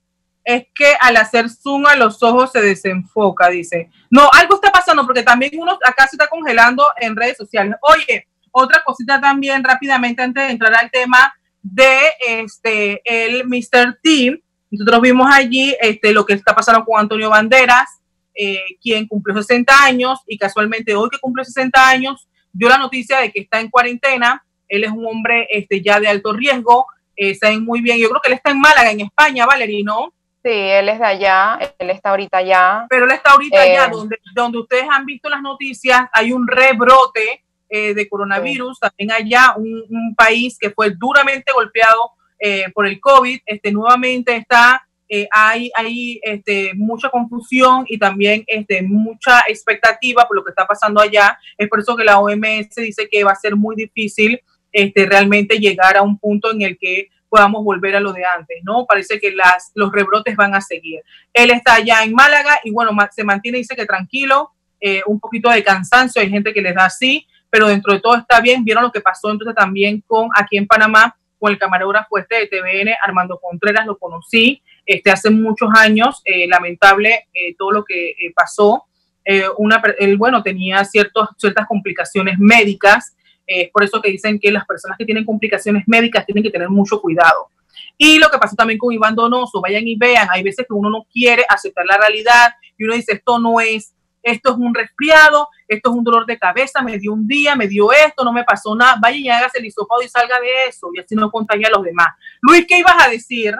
Es que al hacer zoom a los ojos se desenfoca, dice. No, algo está pasando porque también uno acá se está congelando en redes sociales. Oye, otra cosita también rápidamente antes de entrar al tema de este el mister T. Nosotros vimos allí este, lo que está pasando con Antonio Banderas, eh, quien cumplió sesenta años y casualmente hoy que cumple sesenta años dio la noticia de que está en cuarentena. Él es un hombre este, ya de alto riesgo, eh, saben muy bien. Yo creo que él está en Málaga, en España, Valerie, ¿no? Sí, él es de allá, él está ahorita allá. Pero él está ahorita eh, allá, donde, donde ustedes han visto las noticias, hay un rebrote eh, de coronavirus, sí. También allá un, un país que fue duramente golpeado eh, por el COVID, este, nuevamente está, eh, hay, hay este, mucha confusión y también este, mucha expectativa por lo que está pasando allá. Es por eso que la O M S dice que va a ser muy difícil este, realmente llegar a un punto en el que podamos volver a lo de antes, ¿no? Parece que las, los rebrotes van a seguir. Él está allá en Málaga y, bueno, se mantiene, dice que tranquilo, eh, un poquito de cansancio, hay gente que les da así, pero dentro de todo está bien. Vieron lo que pasó entonces también con aquí en Panamá, con el camarógrafo este de T V N, Armando Contreras, lo conocí este, hace muchos años, eh, lamentable eh, todo lo que eh, pasó. Eh, una, él, bueno, tenía ciertos, ciertas complicaciones médicas. Es eh, por eso que dicen que las personas que tienen complicaciones médicas tienen que tener mucho cuidado. Y lo que pasó también con Iván Donoso, vayan y vean, hay veces que uno no quiere aceptar la realidad y uno dice, esto no es, esto es un resfriado, esto es un dolor de cabeza, me dio un día, me dio esto, no me pasó nada, vayan y hágase el hisopado y salga de eso, y así no contagia a los demás. Luis, ¿qué ibas a decir?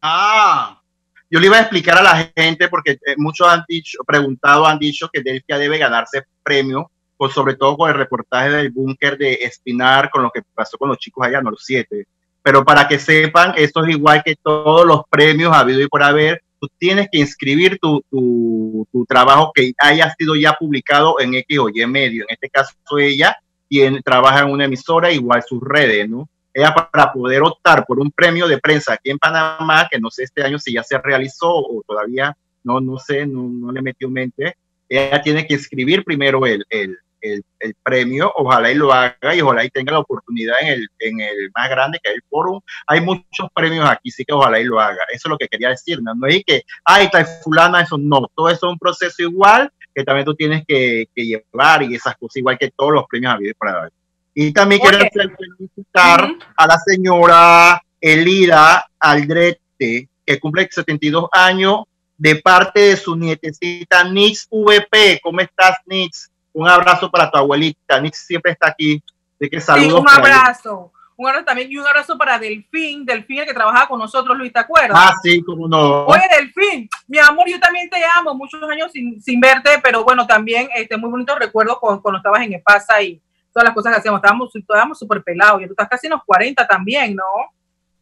Ah, yo le iba a explicar a la gente, porque muchos han dicho, preguntado, han dicho que Delfia debe ganarse premio, Con, sobre todo con el reportaje del búnker de Espinar, con lo que pasó con los chicos allá, no los siete. Pero para que sepan, esto es igual que todos los premios habido y por haber. Tú tienes que inscribir tu, tu, tu trabajo que haya sido ya publicado en X o Y medio. En este caso ella, quien trabaja en una emisora, igual sus redes, ¿no? Ella para poder optar por un premio de prensa aquí en Panamá, que no sé este año si ya se realizó o todavía, no, no sé, no, no le metió mente. Ella tiene que inscribir primero el... el El, el premio, ojalá y lo haga y ojalá y tenga la oportunidad en el, en el más grande que es el Fórum. Hay muchos premios aquí, sí que ojalá y lo haga. Eso es lo que quería decir, no, no es que ay, está fulana, eso no, todo eso es un proceso igual que también tú tienes que, que llevar y esas cosas, igual que todos los premios habidos para dar. Y también okay. Quiero felicitar uh-huh. a la señora Elida Aldrete, que cumple setenta y dos años, de parte de su nietecita Nix V P. ¿Cómo estás, Nix? Un abrazo para tu abuelita, Nix siempre está aquí, de que saludos. Sí, un abrazo, un abrazo también y un abrazo para Delfín, Delfín el que trabajaba con nosotros, Luis, ¿te acuerdas? Ah, sí, cómo no. Oye, Delfín, mi amor, yo también te amo, muchos años sin, sin verte, pero bueno, también este muy bonito recuerdo cuando, cuando estabas en EPASA y todas las cosas que hacíamos, estábamos, estábamos súper pelados, y tú estás casi en los cuarenta también, ¿no?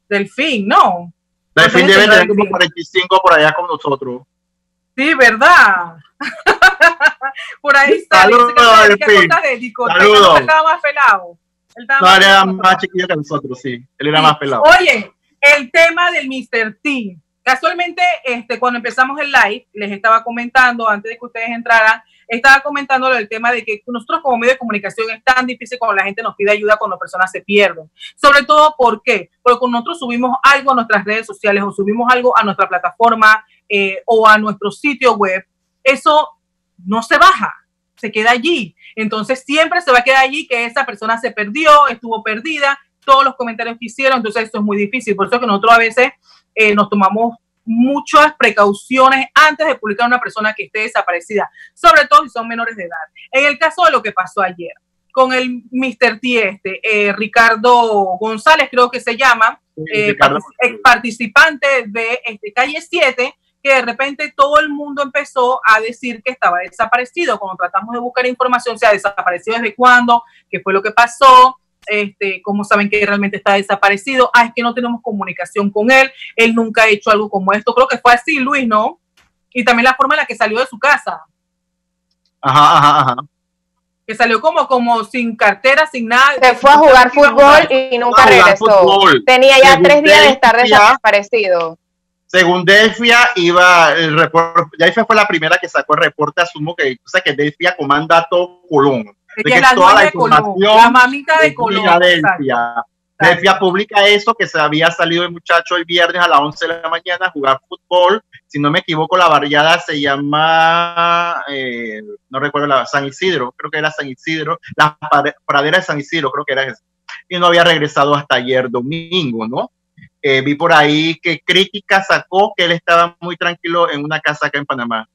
Delfín, ¿no? Delfín debe tener como cuarenta y cinco por allá con nosotros. Sí, ¿verdad? Por ahí está. Saludos, Delfín. Saludos. Él estaba más pelado. Él no, más era más, más chiquillo que nosotros, sí. Él era sí. más pelado. Oye, el tema del mister T. Casualmente, este, cuando empezamos el live, les estaba comentando, antes de que ustedes entraran, estaba comentando el tema de que nosotros como medio de comunicación es tan difícil cuando la gente nos pide ayuda, cuando personas se pierden. Sobre todo, ¿por qué? Porque cuando nosotros subimos algo a nuestras redes sociales o subimos algo a nuestra plataforma eh, o a nuestro sitio web, eso no se baja, se queda allí. Entonces siempre se va a quedar allí que esa persona se perdió, estuvo perdida, todos los comentarios que hicieron, entonces esto es muy difícil. Por eso que nosotros a veces eh, nos tomamos muchas precauciones antes de publicar a una persona que esté desaparecida, sobre todo si son menores de edad. En el caso de lo que pasó ayer, con el mister T, este, eh, Ricardo González, creo que se llama, eh, Ricardo. Ex participante de este, Calle siete, que de repente todo el mundo empezó a decir que estaba desaparecido. Cuando tratamos de buscar información, se ha desaparecido desde cuándo, qué fue lo que pasó, este, cómo saben que realmente está desaparecido. Ah, es que no tenemos comunicación con él, él nunca ha hecho algo como esto. Creo que fue así, Luis, ¿no? Y también la forma en la que salió de su casa. Ajá, ajá, ajá. Que salió como, como sin cartera, sin nada. Se fue a jugar fútbol y nunca regresó. Tenía ya tres días de estar desaparecido. Según Delfia, iba el report, Delfia fue la primera que sacó el reporte, asumo que, o sea, que Delfia comanda todo Colón. Ella la toda la de información Colón, la mamita de Colón. Delfia. Delfia publica eso, que se había salido el muchacho el viernes a las once de la mañana a jugar fútbol, si no me equivoco, la barriada se llama, eh, no recuerdo, la San Isidro, creo que era San Isidro, la pradera de San Isidro, creo que era esa. Y no había regresado hasta ayer domingo, ¿no? Eh, vi por ahí que crítica sacó que él estaba muy tranquilo en una casa acá en Panamá.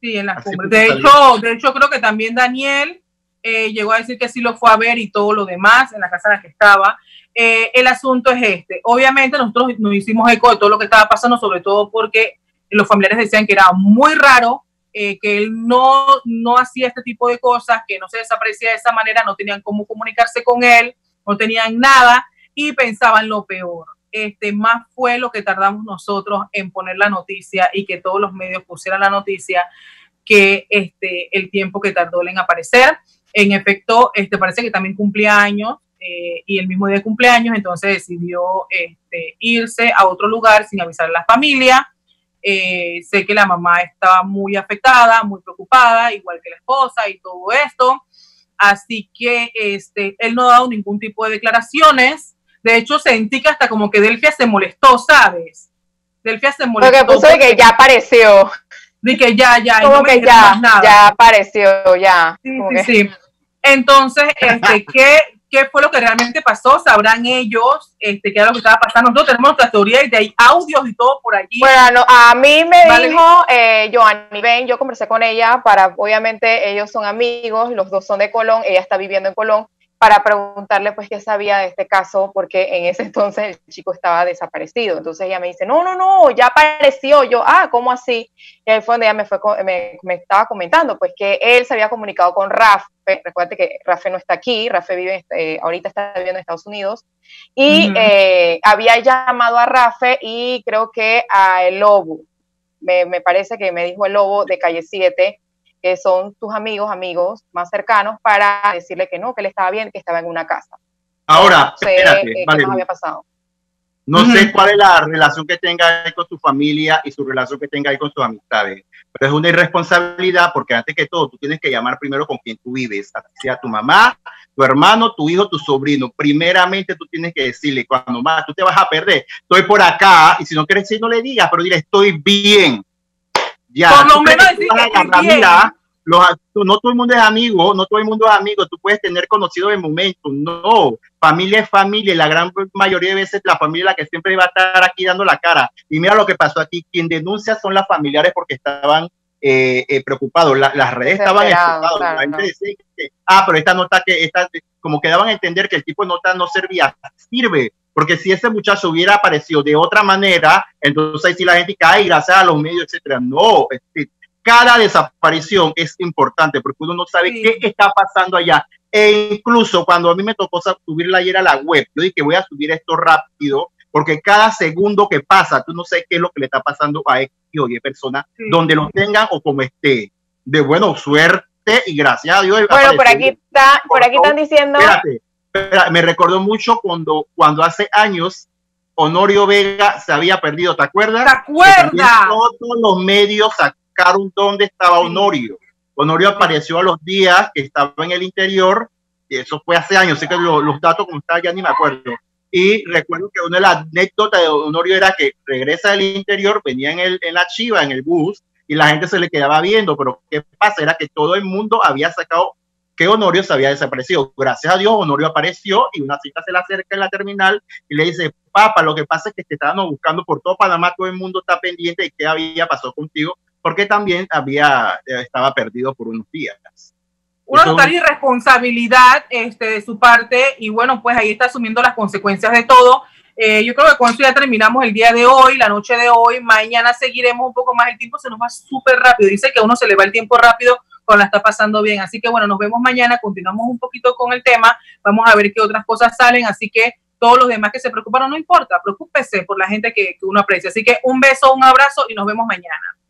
Sí, en las cumbres. De hecho, de hecho, creo que también Daniel eh, llegó a decir que sí lo fue a ver y todo lo demás en la casa en la que estaba. Eh, el asunto es este. Obviamente nosotros nos hicimos eco de todo lo que estaba pasando, sobre todo porque los familiares decían que era muy raro, eh, que él no, no hacía este tipo de cosas, que no se desaparecía de esa manera, no tenían cómo comunicarse con él, no tenían nada y pensaban lo peor. Este, más fue lo que tardamos nosotros en poner la noticia y que todos los medios pusieran la noticia que este, el tiempo que tardó en aparecer. En efecto, este, parece que también cumplía años eh, y el mismo día de cumpleaños, entonces decidió este, irse a otro lugar sin avisar a la familia. Eh, sé que la mamá estaba muy afectada, muy preocupada, igual que la esposa y todo esto. Así que este, él no ha dado ningún tipo de declaraciones. De hecho, sentí que hasta como que Delfia se molestó, ¿sabes? Delfia se molestó. Porque puso de que ya apareció. De que ya, ya. Como y no que me ya, nada. Ya apareció, ya. Sí, sí, que... sí. Entonces, este, ¿qué, ¿qué fue lo que realmente pasó? ¿Sabrán ellos este, qué era lo que estaba pasando? Nosotros tenemos nuestras teorías y de ahí audios y todo por allí. Bueno, no, a mí me ¿Vale? dijo eh, Joanny Ben, yo conversé con ella para, obviamente, ellos son amigos, los dos son de Colón, ella está viviendo en Colón, para preguntarle pues qué sabía de este caso, porque en ese entonces el chico estaba desaparecido. Entonces ella me dice, no, no, no, ya apareció. Yo, ah, ¿cómo así? Y ahí fue donde ella me, fue, me, me estaba comentando, pues que él se había comunicado con Rafa. Recuerda que Rafa no está aquí, Rafa vive, eh, ahorita está viviendo en Estados Unidos. Y uh-huh. eh, había llamado a Rafa y creo que a El Lobo. Me, me parece que me dijo El Lobo de Calle siete, que son tus amigos, amigos más cercanos, para decirle que no, que él estaba bien, que estaba en una casa. Ahora, no sé, espérate, eh, vale. ¿Qué más había pasado? No uh-huh. sé cuál es la relación que tenga él con su familia y su relación que tenga él con sus amistades, pero es una irresponsabilidad porque antes que todo, tú tienes que llamar primero con quien tú vives, sea tu mamá, tu hermano, tu hijo, tu sobrino. Primeramente tú tienes que decirle, cuando más tú te vas a perder, estoy por acá, y si no quieres decir, no le digas, pero dile, estoy bien. Ya, por lo menos decir que mira, los, no todo el mundo es amigo, no todo el mundo es amigo, tú puedes tener conocido de momento, no, familia es familia, la gran mayoría de veces la familia es la que siempre va a estar aquí dando la cara, y mira lo que pasó aquí, quien denuncia son las familiares porque estaban eh, eh, preocupados, la, las redes estaban explotadas, claro, la gente no. decía que, ah, pero esta nota que, esta, como que daban a entender que el tipo de nota no servía, sirve. Porque si ese muchacho hubiera aparecido de otra manera, entonces ahí sí la gente cae gracias a los medios, etcétera. No, cada desaparición es importante porque uno no sabe sí. qué está pasando allá. E incluso cuando a mí me tocó subirla ayer a la web, yo dije que voy a subir esto rápido porque cada segundo que pasa, tú no sé qué es lo que le está pasando a X o Y persona, sí. donde lo tengan o como esté. De bueno, suerte y gracias a Dios. Bueno, por aquí, está, por aquí están diciendo... Espérate. Me recordó mucho cuando, cuando hace años Honorio Vega se había perdido, ¿te acuerdas? ¿Te acuerdas? Todos los medios sacaron dónde estaba Honorio. Honorio apareció a los días que estaba en el interior, y eso fue hace años, así que los, los datos como están ya ni me acuerdo. Y recuerdo que una de las anécdotas de Honorio era que regresa del interior, venía en, el, en la chiva, en el bus, y la gente se le quedaba viendo, pero ¿qué pasa? Era que todo el mundo había sacado... que Honorio se había desaparecido. Gracias a Dios, Honorio apareció y una chica se le acerca en la terminal y le dice, papá, lo que pasa es que te estaban buscando por todo Panamá, todo el mundo está pendiente de qué había pasado contigo, porque también había, estaba perdido por unos días. Una total irresponsabilidad este, de su parte y bueno, pues ahí está asumiendo las consecuencias de todo. Eh, yo creo que con eso ya terminamos el día de hoy, la noche de hoy, mañana seguiremos un poco más, el tiempo se nos va súper rápido, dice que a uno se le va el tiempo rápido, con la está pasando bien, así que bueno, nos vemos mañana, continuamos un poquito con el tema, vamos a ver qué otras cosas salen, así que todos los demás que se preocuparon, no importa, preocúpese por la gente que, que uno aprecia, así que un beso, un abrazo y nos vemos mañana.